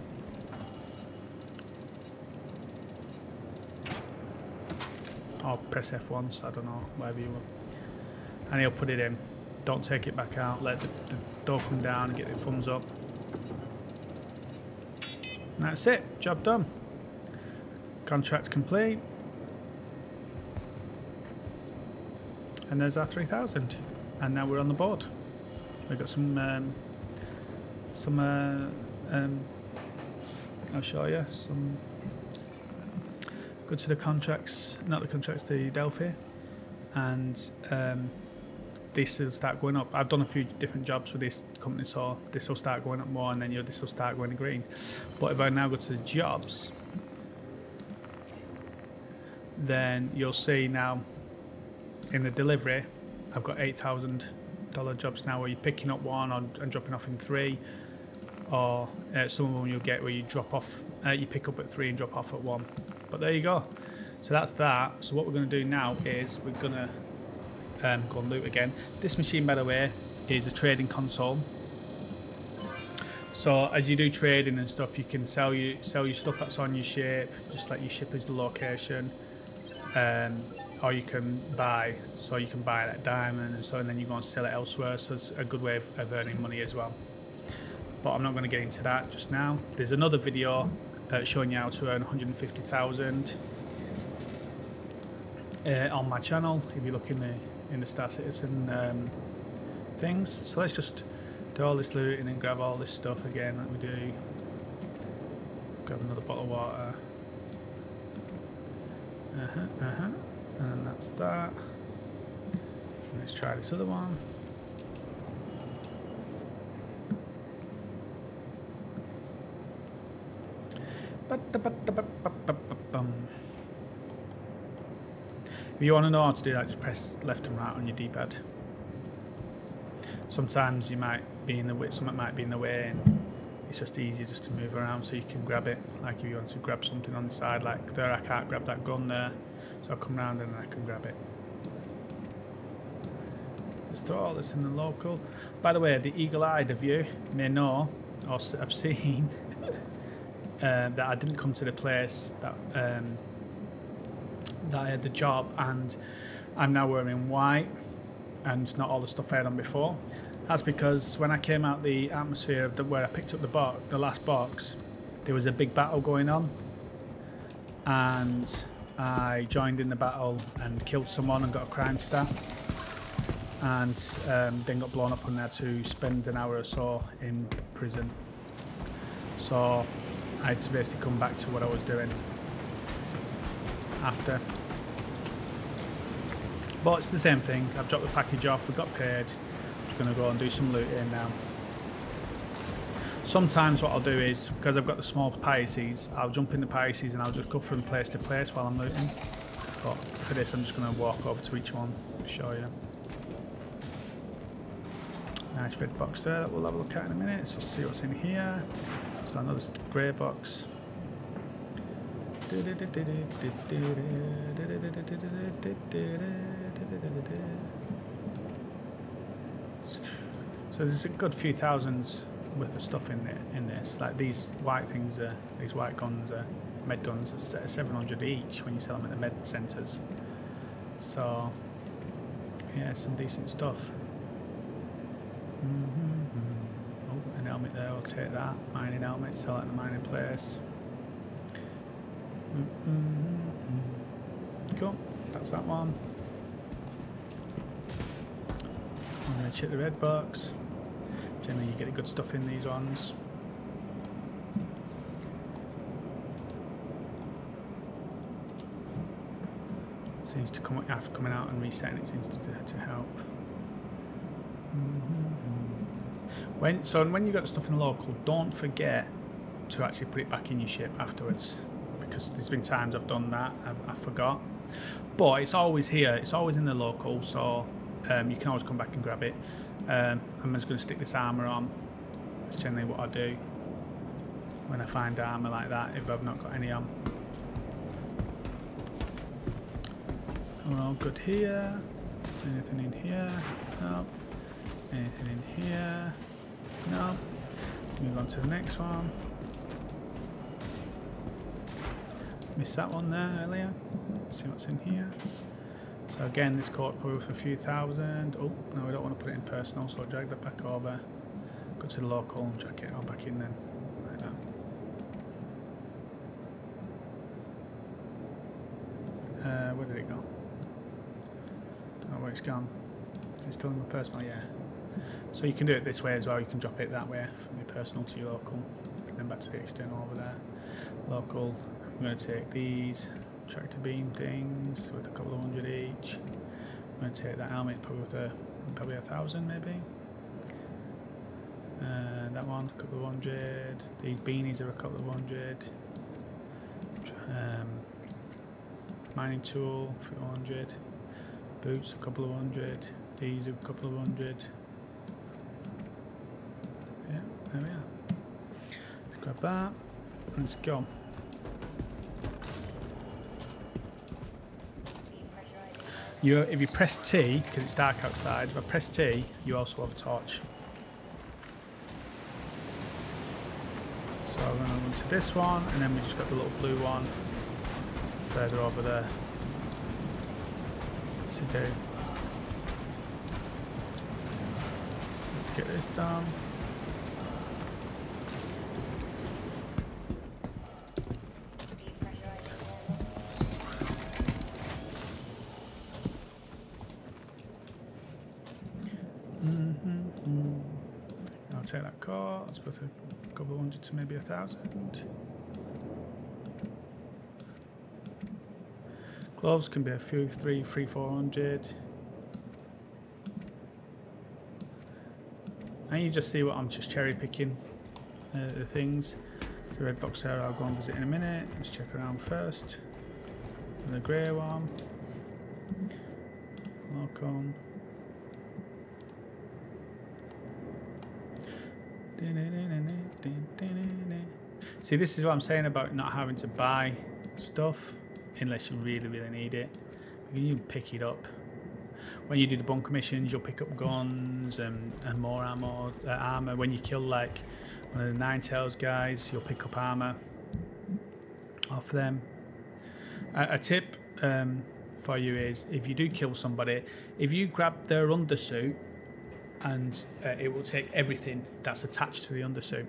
Or press F once, I don't know, whatever you want. And he'll put it in. Don't take it back out, let the, the door come down and get the thumbs up. And that's it, job done. Contract complete, and there's our three thousand, and now we're on the board. We've got some um, some uh, um, I'll show you some go to the contracts, not the contracts, the Delphi, and um, this will start going up. I've done a few different jobs with this company, so this will start going up more, and then you know, this will start going green. But if I now go to the jobs, then you'll see now in the delivery I've got eight thousand dollar jobs now, where you're picking up one and dropping off in three, or uh, some of them you'll get where you drop off uh, you pick up at three and drop off at one. But there you go, so that's that. So what we're going to do now is we're going to um, go and loot again. This machine, by the way, is a trading console. So as you do trading and stuff, you can sell you sell your stuff that's on your ship, just like your ship is the location, um, or you can buy. So you can buy that diamond and so, and then you go and sell it elsewhere. So it's a good way of, of earning money as well. But I'm not going to get into that just now. There's another video uh, showing you how to earn one hundred fifty thousand uh, on my channel if you look in the in the Star Citizen um, things. So let's just do all this looting and grab all this stuff again that we do. Grab another bottle of water. Uh huh. Uh huh. And that's that. And let's try this other one. If you want to know how to do that, just press left and right on your D-pad. Sometimes you might be in the way, something might be in the way, and it's just easier just to move around so you can grab it. Like if you want to grab something on the side, like there, I can't grab that gun there, so I'll come around and I can grab it. Let's throw all this in the local. By the way, the eagle-eyed of you may know or have seen uh, that I didn't come to the place that. Um, that I had the job, and I'm now wearing white and not all the stuff I had on before. That's because when I came out the atmosphere of the, where I picked up the box, the last box, there was a big battle going on, and I joined in the battle and killed someone and got a crime stat, and um, then got blown up and had to spend an hour or so in prison. So I had to basically come back to what I was doing after. But it's the same thing. I've dropped the package off, we got paid. I'm just going to go and do some looting now. Sometimes what I'll do is, because I've got the small Pisces, I'll jump in the Pisces and I'll just go from place to place while I'm looting. But for this, I'm just going to walk over to each one to show you. Nice red box there that we'll have a look at in a minute. Let's just see what's in here. So another grey box. So there's a good few thousands worth of stuff in there, in this. Like these white things, are, these white guns, are, med guns, are seven hundred each when you sell them at the med centres. So yeah, some decent stuff. Mm-hmm. Oh, an helmet there. I'll take that. Mining helmet. Sell it at the mining place. Mm-hmm. Cool, that's that one. I'm going to check the red box. Generally you get the good stuff in these ones. Seems to come after coming out and resetting, it seems to, to help. Mm-hmm. When so when you've got the stuff in the local, don't forget to actually put it back in your ship afterwards. Because there's been times I've done that, I've, I forgot. But it's always here, it's always in the local, so um, you can always come back and grab it. Um, I'm just going to stick this armour on. That's generally what I do when I find armour like that, if I've not got any on. We're all good here. Anything in here? No. Anything in here? No. Move on to the next one. Missed that one there earlier. Let's see what's in here. So again, this caught worth a few thousand. Oh, no, we don't want to put it in personal, so I'll drag that back over. Go to the local and chuck it all back in then. Like that. Uh, where did it go? Don't know where it's gone. Is it still in my personal? Yeah. So you can do it this way as well. You can drop it that way from your personal to your local. And then back to the external over there. Local. I'm going to take these tractor beam things with a couple of hundred each. I'm going to take that helmet probably with a, probably a thousand maybe. Uh, that one, a couple of hundred. These beanies are a couple of hundred. Um, mining tool, three hundred. Boots, a couple of hundred. These are a couple of hundred. Yeah, there we are. Let's grab that. Let's go. You, if you press T, because it's dark outside, if I press T, you also have a torch. So I'm going to run to this one, and then we just got the little blue one further over there to do. Let's get this down. Let's put a couple hundred to maybe a thousand. Gloves can be a few, three, three, four hundred. And you just see what I'm just cherry picking uh, the things. The red box there, I'll go and visit in a minute. Let's check around first. And the grey one. Lock on. See, this is what I'm saying about not having to buy stuff unless you really, really need it. You can pick it up. When you do the bunker missions, you'll pick up guns and, and more ammo, uh, armor. When you kill like one of the Nine Tails guys, you'll pick up armor off them. Uh, a tip um, for you is if you do kill somebody, if you grab their undersuit, and uh, it will take everything that's attached to the undersuit.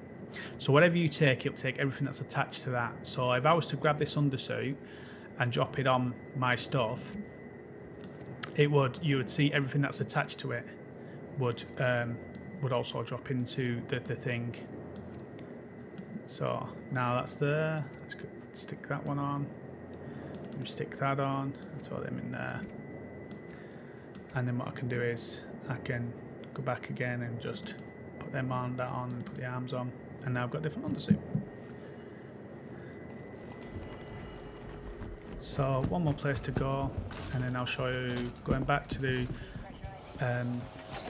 So whatever you take, it'll take everything that's attached to that. So if I was to grab this undersuit and drop it on my stuff, it would, you would see everything that's attached to it would um, would also drop into the, the thing. So now that's there. Let's stick that one on. Stick that on. Let's throw them in there. And then what I can do is I can go back again and just put them on, that on, and put the arms on, and now I've got a different undersuit. So one more place to go, and then I'll show you going back to the um,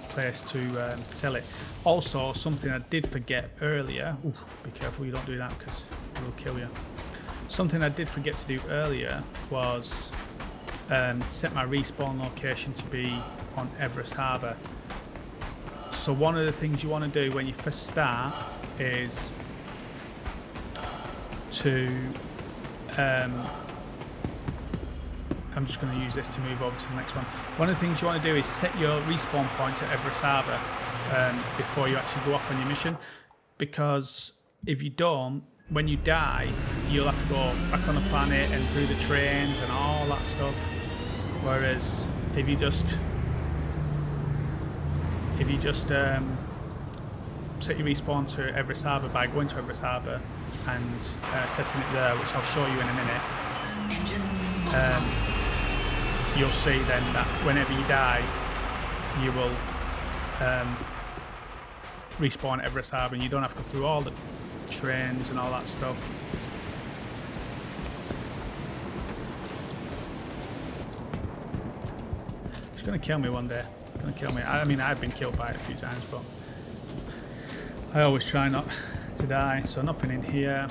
place to um, sell it. Also, something I did forget earlier. Oof, be careful you don't do that because it will kill you. Something I did forget to do earlier was um, set my respawn location to be on Everest Harbour. So one of the things you want to do when you first start is to, um, I'm just going to use this to move over to the next one. One of the things you want to do is set your respawn point at Everest Harbour um, before you actually go off on your mission, because if you don't, when you die, you'll have to go back on the planet and through the trains and all that stuff, whereas if you just If you just um, set your respawn to Everest Harbour by going to Everest Harbour and uh, setting it there, which I'll show you in a minute, um, you'll see then that whenever you die, you will um, respawn at Everest Harbour and you don't have to go through all the trains and all that stuff. It's going to kill me one day. Gonna kill me. I mean, I've been killed by it a few times, but I always try not to die. So nothing in here.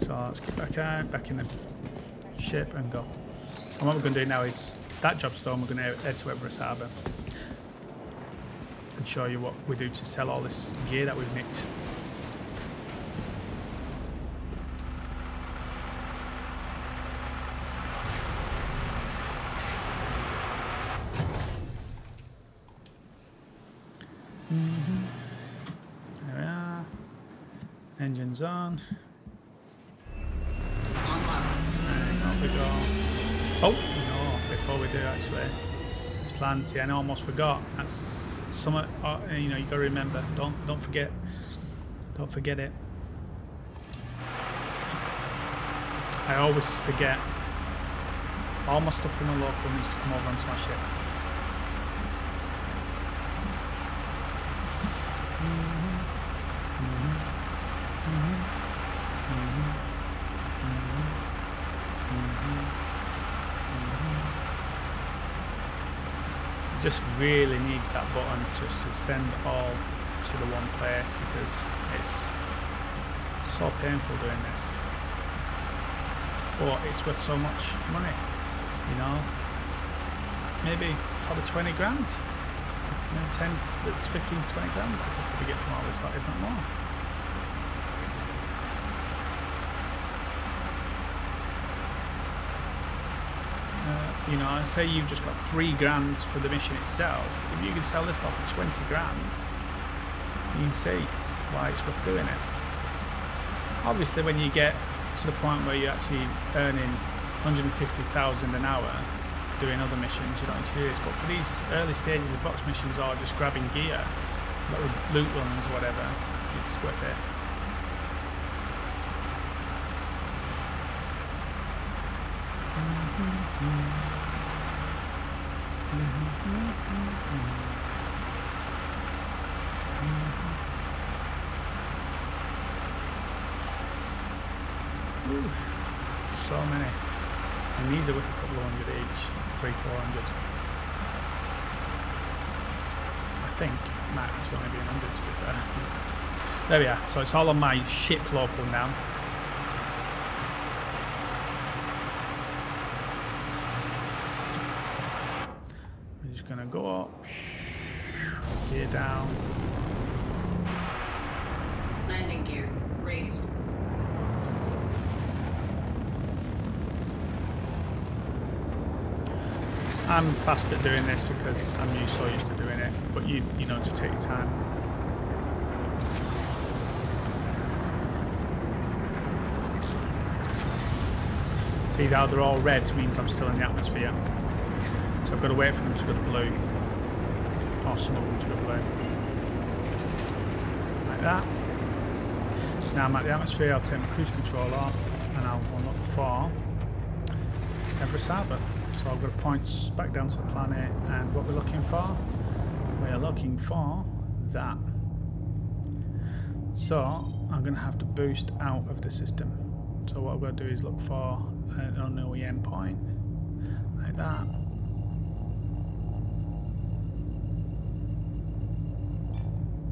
So let's get back out, back in the ship and go. And what we're gonna do now is that job storm. We're gonna head to Everest Harbour and show you what we do to sell all this gear that we've nicked. On. And on we go. Oh no! Before we do, actually, it's land. See, I almost forgot. That's some. Uh, you know, you gotta remember. Don't don't forget. Don't forget it. I always forget. All my stuff from the local needs to come over onto my ship. Just really needs that button just to send it all to the one place because it's so painful doing this, but it's worth so much money, you know. maybe probably twenty grand. You know, ten, fifteen to twenty grand I could probably get from all this, like, if not more. Uh, you know, say you've just got three grand for the mission itself. If you can sell this lot for twenty grand, you can see why it's worth doing it. Obviously, when you get to the point where you're actually earning a hundred and fifty thousand an hour doing other missions, you don't need to do this. But for these early stages of box missions, or just grabbing gear, little loot runs or whatever, it's worth it. Ooh, so many, and these are with a couple of hundred each, three, four hundred. I think it might actually only be a hundred to be fair. There we are. So it's all on my ship local now. I'm just gonna go up, gear down. Landing gear raised. I'm fast at doing this because I'm used, so used to doing it, but you you know, just take your time. See how they're all red means I'm still in the atmosphere, so I've got to wait for them to go to blue, or some of them to go blue, like that. Now I'm at the atmosphere, I'll take my cruise control off and I'll unlock for Everest Harbour. So I've got to point back down to the planet, and what we're looking for? We're looking for that. So I'm going to have to boost out of the system. So what I've got to do is look for an O E M point, like that.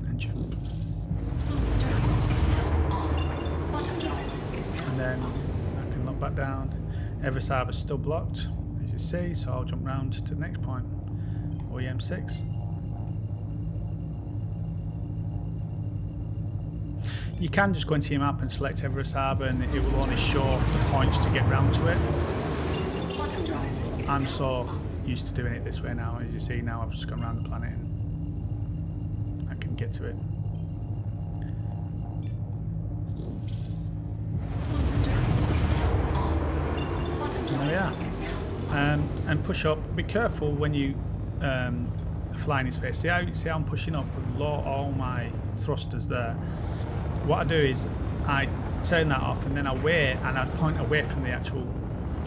And jump. And then I can look back down. Every cyber's still blocked. See, so I'll jump round to the next point, O E M six. You can just go into your map and select Everest Harbour, and it will only show the points to get round to it. I'm so used to doing it this way now. As you see now, I've just gone around the planet and I can get to it. Um, and push up. Be careful when you um, flying in space. See how, see how I'm pushing up and lower all my thrusters there. What I do is I turn that off, and then I wait, and I point away from the actual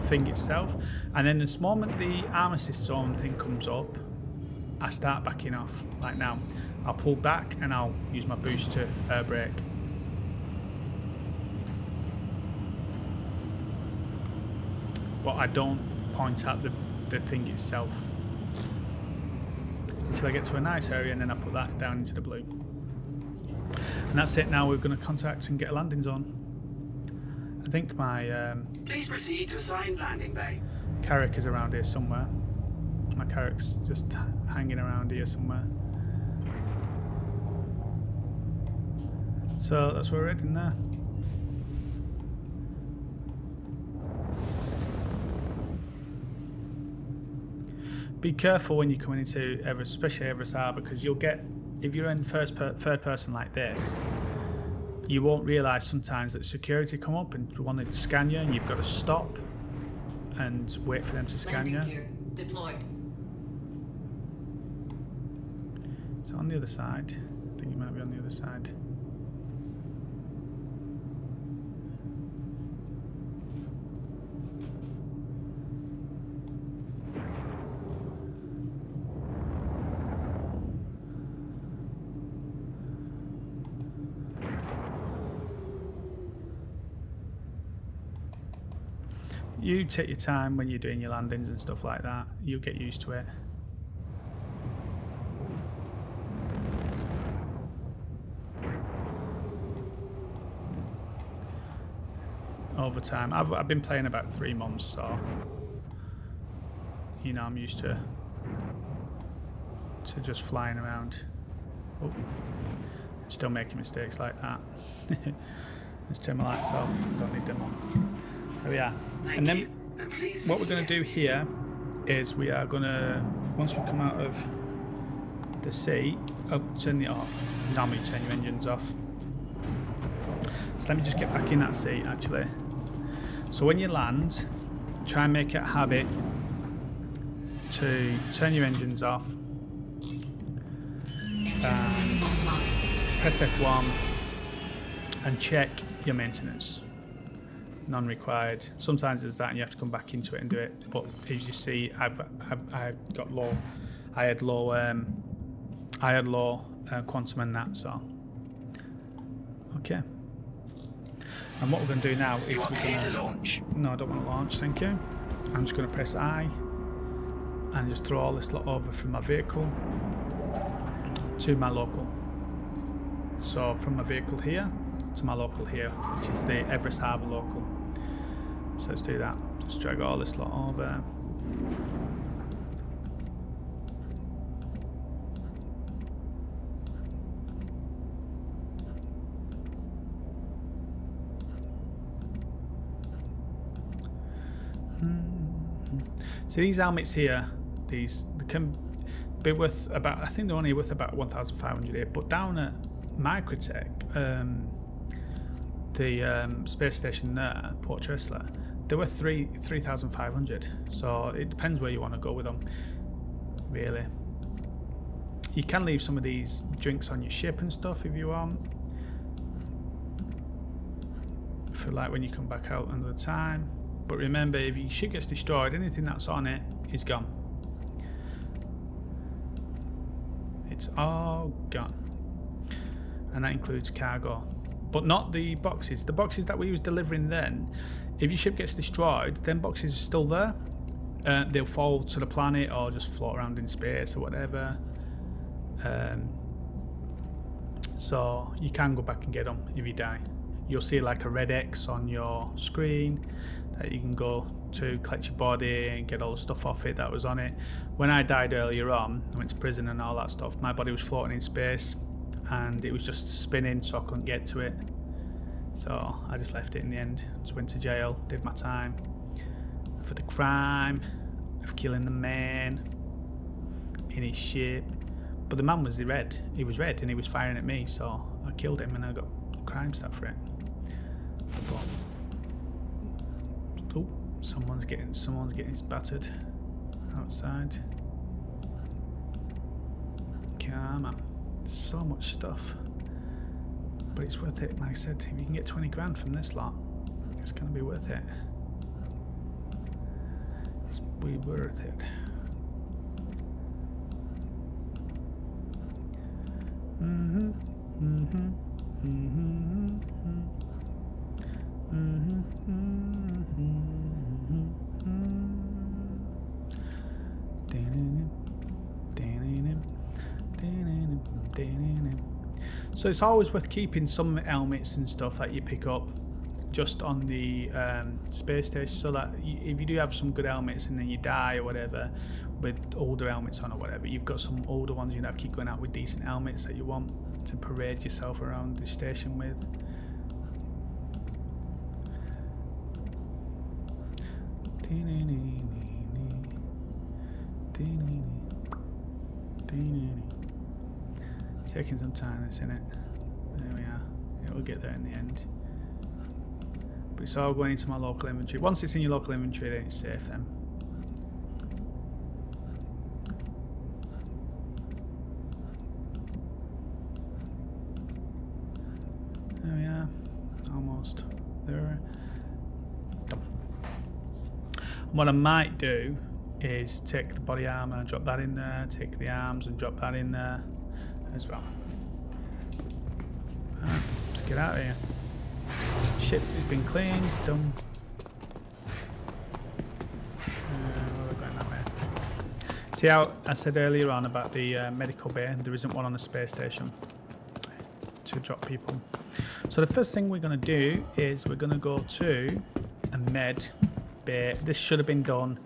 thing itself. And then the moment the armistice zone thing comes up, I start backing off. Like now, I'll pull back and I'll use my boost to air brake. But I don't point at the, the thing itself until I get to a nice area, and then I put that down into the blue. And that's it. Now we're going to contact and get a landing zone. I think my um, please proceed to assigned landing bay. Carrack is around here somewhere. My Carrack's just hanging around here somewhere. So that's where we're heading there. Be careful when you're coming into Everest, especially Everest Harbour, because you'll get, if you're in first per, third person like this, you won't realise sometimes that security come up and want to scan you, and you've got to stop and wait for them to scan you. Landing gear deployed. It's on the other side. I think you might be on the other side. You take your time when you're doing your landings and stuff like that. You'll get used to it. Over time. I've, I've been playing about three months, so you know, I'm used to So just flying around. Oh, I'm still making mistakes like that. Let's turn my lights off. Don't need them on. There we are. Thank and then you. What we're going to do here is we are going to, once we come out of the sea, oh, turn it off. Now we turn your engines off. So let me just get back in that seat actually. So when you land, try and make it a habit to turn your engines off and press F one and check your maintenance. None required. Sometimes there's that and you have to come back into it and do it. But as you see, I've I've, I've got low. I had low. Um, I had low uh, quantum and that. So okay. And what we're going to do now is we're going to launch. No, I don't want to launch. Thank you. I'm just going to press I and just throw all this lot over from my vehicle to my local. So from my vehicle here to my local here, which is the Everest Harbour local. So let's do that. Just drag all this lot over. So these helmets here, these they can be worth about, I think they're only worth about one thousand five hundred here, but down at Microtech, um, the um, space station there, Port Tristler, they were three thousand five hundred, so it depends where you want to go with them, really. You can leave some of these drinks on your ship and stuff if you want, for like when you come back out another time. But remember, if your ship gets destroyed, anything that's on it is gone. It's all gone. And that includes cargo. But not the boxes. The boxes that we was delivering then, if your ship gets destroyed, then boxes are still there. Uh, they'll fall to the planet or just float around in space or whatever. Um, so you can go back and get them if you die. You'll see like a red X on your screen that you can go to collect your body and get all the stuff off it that was on it. When I died earlier on, I went to prison and all that stuff, my body was floating in space and it was just spinning, so I couldn't get to it. So I just left it in the end. Just went to jail, did my time for the crime of killing the man in his ship. But the man was red, he was red and he was firing at me, so I killed him and I got crime stuff for it. But oh, someone's getting someone's getting battered outside. Come on, so much stuff, but it's worth it. Like I said, if you can get twenty grand from this lot, it's gonna be worth it. It's be worth it. Mm-hmm. Mm-hmm. Mm-hmm. Mm-hmm. Mm-hmm. So it's always worth keeping some helmets and stuff that you pick up just on the um, space station, so that you, if you do have some good helmets and then you die or whatever with older helmets on or whatever, you've got some older ones. You have to keep going out with decent helmets that you want to parade yourself around the station with. Taking some time, isn't it? There we are. Yeah, we'll get there in the end. But it's all going into my local inventory. Once it's in your local inventory, then it's safe then. There we are. Almost there. What I might do is take the body armor and drop that in there, take the arms and drop that in there as well. Right, let's get out of here. Ship has been cleaned, done. Uh, we're going that way. See how I said earlier on about the uh, medical bay? There isn't one on the space station to drop people. So the first thing we're going to do is we're going to go to a med bay. This should have been done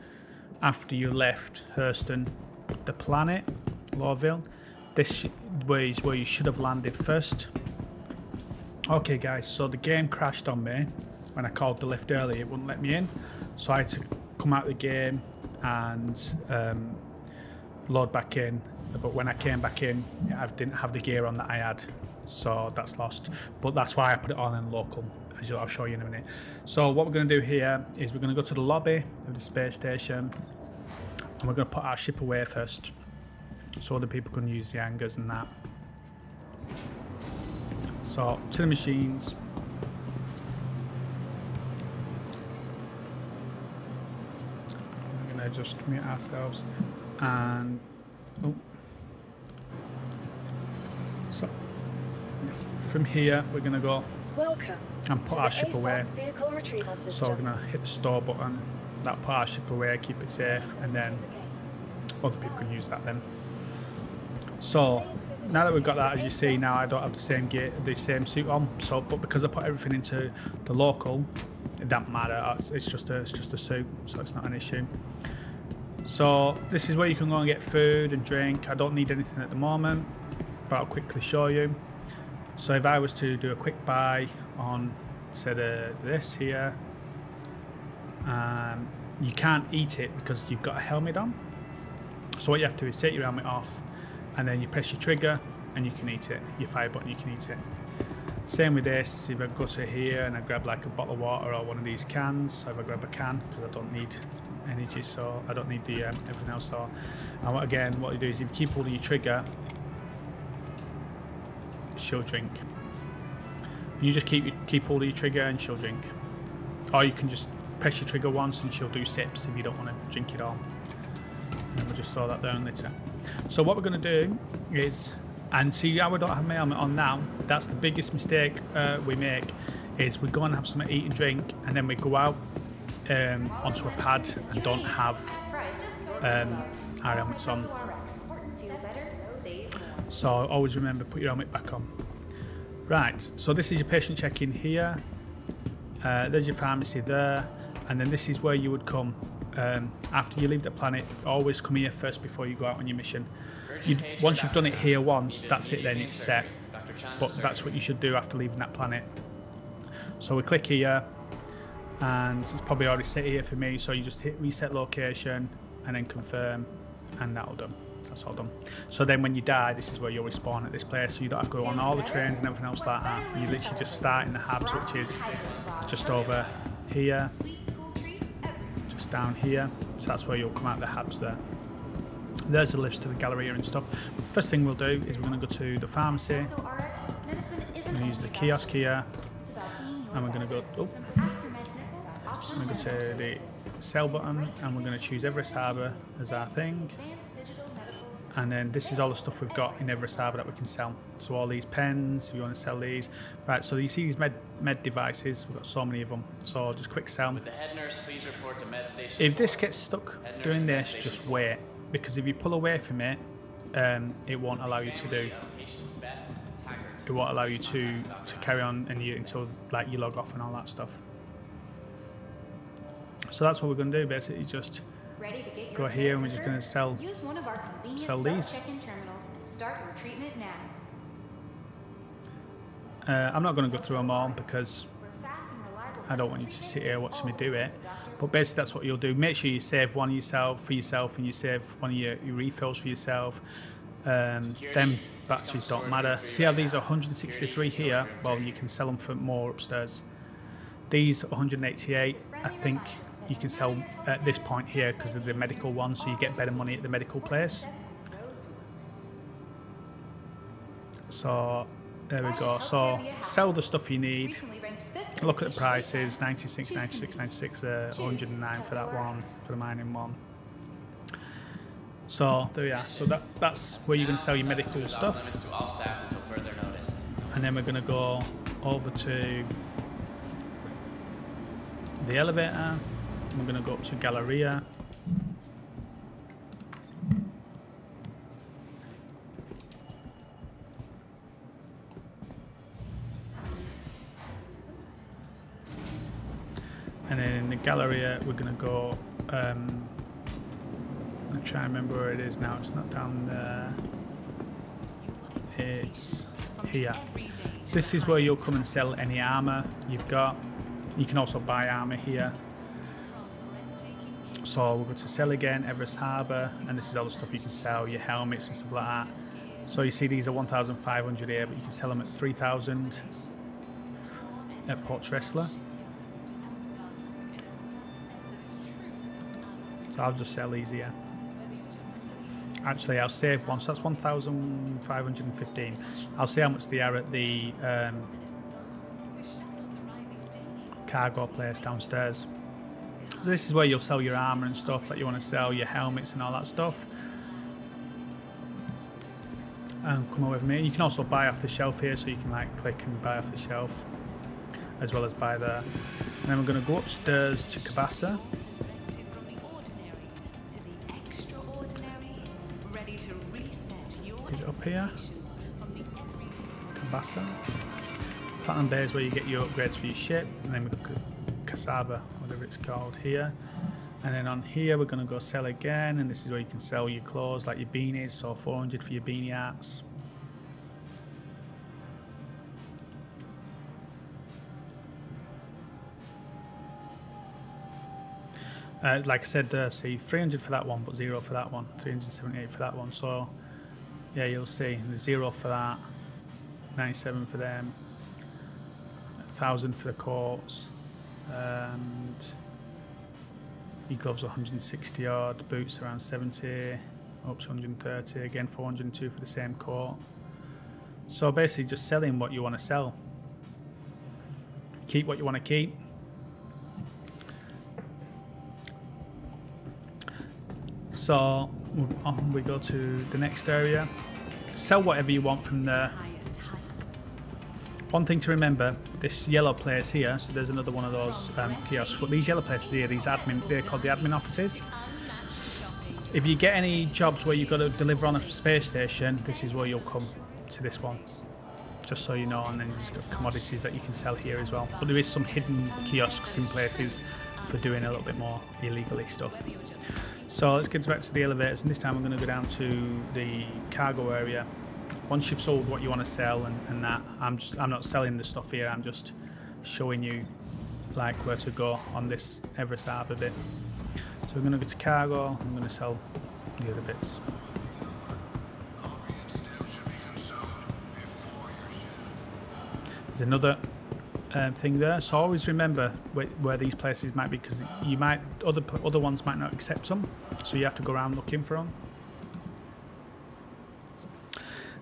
after you left Hurston, the planet. Lorville. This way is where you should have landed first. Okay guys, so the game crashed on me when I called the lift earlier. It wouldn't let me in, so I had to come out of the game and um, load back in. But when I came back in, I didn't have the gear on that I had, so that's lost. But that's why I put it on in local, as I'll show you in a minute. So what we're going to do here is we're going to go to the lobby of the space station, and we're going to put our ship away first, so other people can use the hangars and that. So, to the machines. We're going to just mute ourselves. And... Oh. So, from here, we're going to go Welcome and put our ship away. So, we're going to hit the store button. That'll put our ship away, keep it safe, and then other people can use that then. So... Now that we've got that, as you see now, I don't have the same gear, the same suit on. So, but because I put everything into the local, it doesn't matter. It's just a, it's just a suit, so it's not an issue. So this is where you can go and get food and drink. I don't need anything at the moment, but I'll quickly show you. So if I was to do a quick buy on, say, the, this here, um, you can't eat it because you've got a helmet on. So what you have to do is take your helmet off, and then you press your trigger and you can eat it, your fire button, you can eat it. Same with this, if I go to here and I grab like a bottle of water or one of these cans, so if I grab a can, because I don't need energy, so I don't need the um, everything else. So, and what, again, what you do is if you keep holding your trigger, she'll drink. You just keep, keep holding your trigger and she'll drink. Or you can just press your trigger once and she'll do sips if you don't want to drink it all. And we'll just throw that down later. So what we're going to do is, and see how I don't have my helmet on now, that's the biggest mistake uh, we make, is we go and have something to eat and drink, and then we go out um, onto a pad and don't have um, our helmets on. So always remember, put your helmet back on. Right, so this is your patient check-in here, uh, there's your pharmacy there, and then this is where you would come. Um, after you leave the planet, always come here first before you go out on your mission. You'd, once you've done it here once, that's it, then it's set. But that's what you should do after leaving that planet. So we click here, and it's probably already set here for me, so you just hit reset location and then confirm, and that'll done. That's all done. So then when you die, this is where you'll respawn at this place, so you don't have to go on all the trains and everything else like that. You literally just start in the hubs, which is just over here. Down here, so that's where you'll come out the habs there. There's the lifts to the gallery and stuff. But first thing we'll do is we're going to go to the pharmacy. We're going to use the kiosk here, and we're going to go. Oh, we're going to go to the sell button, and we're going to choose Everest Harbour as our thing. And then this is all the stuff we've got in Everest Harbour that we can sell. So all these pens, if you want to sell these. Right, so you see these med, med devices, we've got so many of them. So just quick sell. With the head nurse, please report to med station if this gets stuck doing this, just wait. Because if you pull away from it, um, it won't allow you to do, it won't allow you to, to carry on and you, until like you log off and all that stuff. So that's what we're going to do, basically just ready to get your go here and we're just going to sell, use one of our convenient sell these. Check-in terminals and start your treatment now. Uh, I'm not going to go through them all because I don't want you to sit here watching me do it. But basically that's what you'll do. Make sure you save one yourself for yourself and you save one of your, your refills for yourself. Um, them batteries don't matter. See how these are one hundred sixty-three here? Well, you can sell them for more upstairs. These are one hundred eighty-eight, I think. You can sell at this point here because of the medical one, so you get better money at the medical place. So there we go. So sell the stuff you need. Look at the prices: ninety-six, ninety-six, ninety-six, uh, one hundred nine for that one, for the mining one. So there we are. So that that's where you're gonna sell your medical stuff. And then we're gonna go over to the elevator. We're going to go up to Galleria. And then in the Galleria, we're going to go... Um, I'm trying to remember where it is now. It's not down there. it's here. So this is where you'll come and sell any armor you've got. You can also buy armor here. So we'll go to sell again, Everest Harbour, and this is all the stuff you can sell, your helmets and stuff like that. So you see these are one thousand five hundred here, but you can sell them at three thousand at Port Tristler. So I'll just sell these here. Actually, I'll save one, so that's one thousand five hundred fifteen. I'll see how much they are at the um, cargo place downstairs. So this is where you'll sell your armor and stuff that you want to sell, your helmets and all that stuff. And come with me. You can also buy off the shelf here, so you can like click and buy off the shelf, as well as buy there. And then we're going to go upstairs to Kabasa. Is it up here? Kabasa. Platinum Bay is where you get your upgrades for your ship, and then we go Casaba, whatever it's called here. And then on here we're going to go sell again, and this is where you can sell your clothes, like your beanies, so four hundred for your beanie arts. Uh, like I said, uh, see, three hundred for that one, but zero for that one, three hundred seventy-eight for that one, so yeah, you'll see, there's zero for that, ninety-seven for them, one thousand for the coats, and your gloves one hundred sixty odd, boots around seventy, up to one hundred thirty, again four hundred two for the same coat. So basically just selling what you want to sell. Keep what you want to keep. So on we go to the next area. Sell whatever you want from there. One thing to remember, this yellow place here, so there's another one of those um, kiosks, but these yellow places here, these admin, they're called the admin offices. If you get any jobs where you've got to deliver on a space station, this is where you'll come to this one, just so you know. And then you've got commodities that you can sell here as well, but there is some hidden kiosks in places for doing a little bit more illegally stuff. So let's get back to the elevators, and this time I'm going to go down to the cargo area. Once you've sold what you want to sell and, and that, I'm just I'm not selling the stuff here, I'm just showing you like where to go on this Everest Harbour bit. So we're gonna go to cargo, I'm gonna sell the other bits. There's another um, thing there, so always remember where, where these places might be, because you might other other ones might not accept them, so you have to go around looking for them.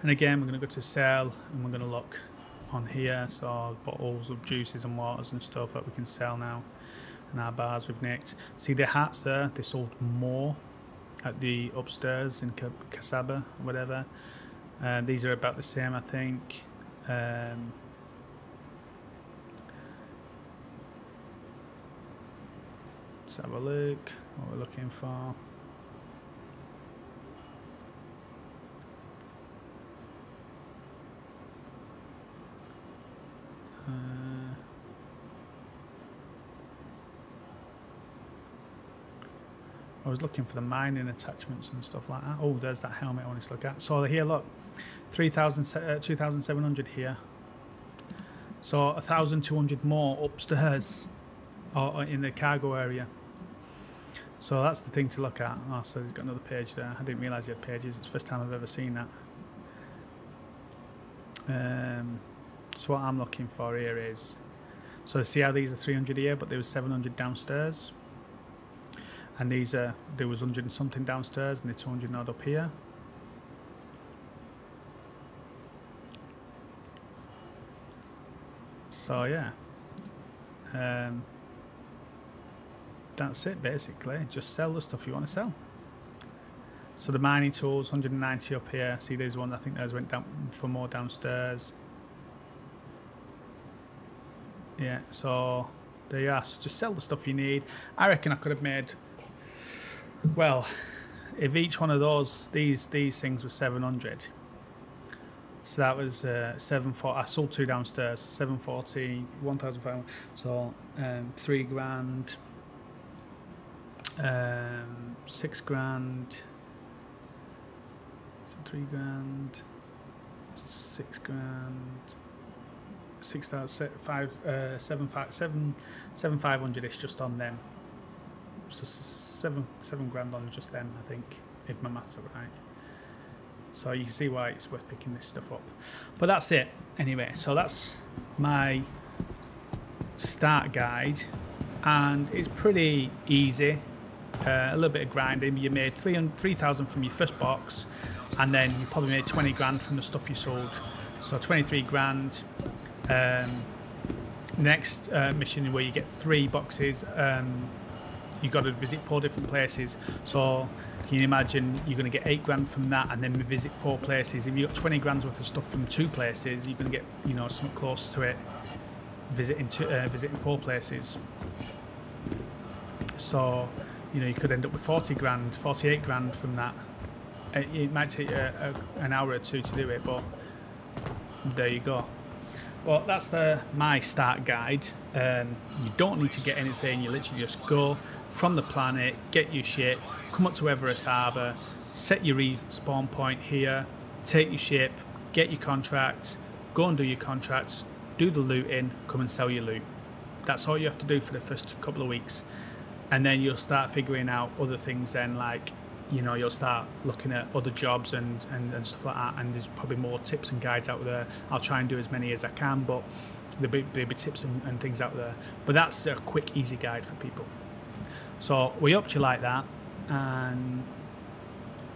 And again, we're going to go to sell, and we're going to look on here. So bottles of juices and waters and stuff that we can sell now. And our bars we've nicked. See the hats there, they sold more at the upstairs in Casaba, whatever. Uh, these are about the same, I think. Um, let's have a look, what we're looking for. Uh, I was looking for the mining attachments and stuff like that. Oh, there's that helmet I wanted to look at. So here, look, three thousand, uh, two thousand seven hundred here. So one thousand two hundred more upstairs or in the cargo area. So that's the thing to look at. Oh, so he's got another page there. I didn't realise he had pages. It's the first time I've ever seen that. Um. So what I'm looking for here is, so see how these are three hundred here, but there was seven hundred downstairs, and these are, there was one hundred and something downstairs, and they're two hundred odd up here. So yeah, um, that's it basically. Just sell the stuff you want to sell. So the mining tools, one hundred ninety up here. See, there's one, I think those went down for more downstairs. Yeah, so there you are. So just sell the stuff you need. I reckon I could have made, well, if each one of those, these these things were seven hundred. So that was uh, seven forty. I sold two downstairs, seven forty, one thousand five hundred. So um, three grand, um, six grand, so three grand, six grand, six thousand five, uh, seven five, seven, seven five hundred is just on them. So seven, seven grand on just them, I think, if my maths are right. So you can see why it's worth picking this stuff up. But that's it anyway. So that's my start guide, and it's pretty easy. Uh, a little bit of grinding. You made three thousand from your first box, and then you probably made twenty grand from the stuff you sold. So twenty-three grand. Um, next uh, mission where you get three boxes. Um, you've got to visit four different places. So you can imagine you're going to get eight grand from that, and then visit four places. If you've got twenty grand's worth of stuff from two places, you're going to get, you know, something close to it. Visiting two, uh, visiting four places. So, you know, you could end up with forty grand, forty-eight grand from that. It, it might take a, a, an hour or two to do it, but there you go. But that's the my start guide. Um, you don't need to get anything. You literally just go from the planet, get your ship, come up to Everest Harbour, set your respawn point here, take your ship, get your contract, go and do your contracts, do the looting, come and sell your loot. That's all you have to do for the first couple of weeks. And then you'll start figuring out other things then, like, you know, you'll start looking at other jobs and, and, and stuff like that. And there's probably more tips and guides out there. I'll try and do as many as I can, but there'll be, there'll be tips and, and things out there. But that's a quick, easy guide for people. So we hope you like that. And,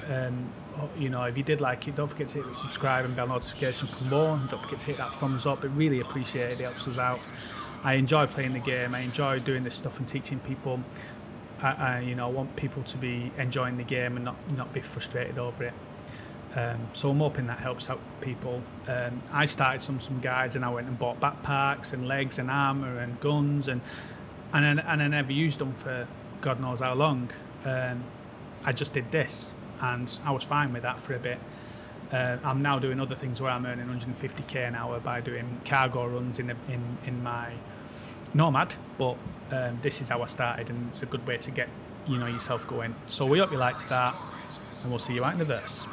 um, you know, if you did like it, don't forget to hit the subscribe and bell notification for more. And don't forget to hit that thumbs up. It really appreciated it. It helps us out. I enjoy playing the game. I enjoy doing this stuff and teaching people. I, I you know, I want people to be enjoying the game and not not be frustrated over it. Um, so I'm hoping that helps out people. Um, I started some some guides, and I went and bought backpacks and legs and armor and guns, and and then, and I never used them for God knows how long. Um, I just did this, and I was fine with that for a bit. Uh, I'm now doing other things where I'm earning one hundred fifty K an hour by doing cargo runs in the, in in my Nomad, but um, this is how I started, and it's a good way to get, you know, yourself going. So we hope you liked that, and we'll see you out in the verse.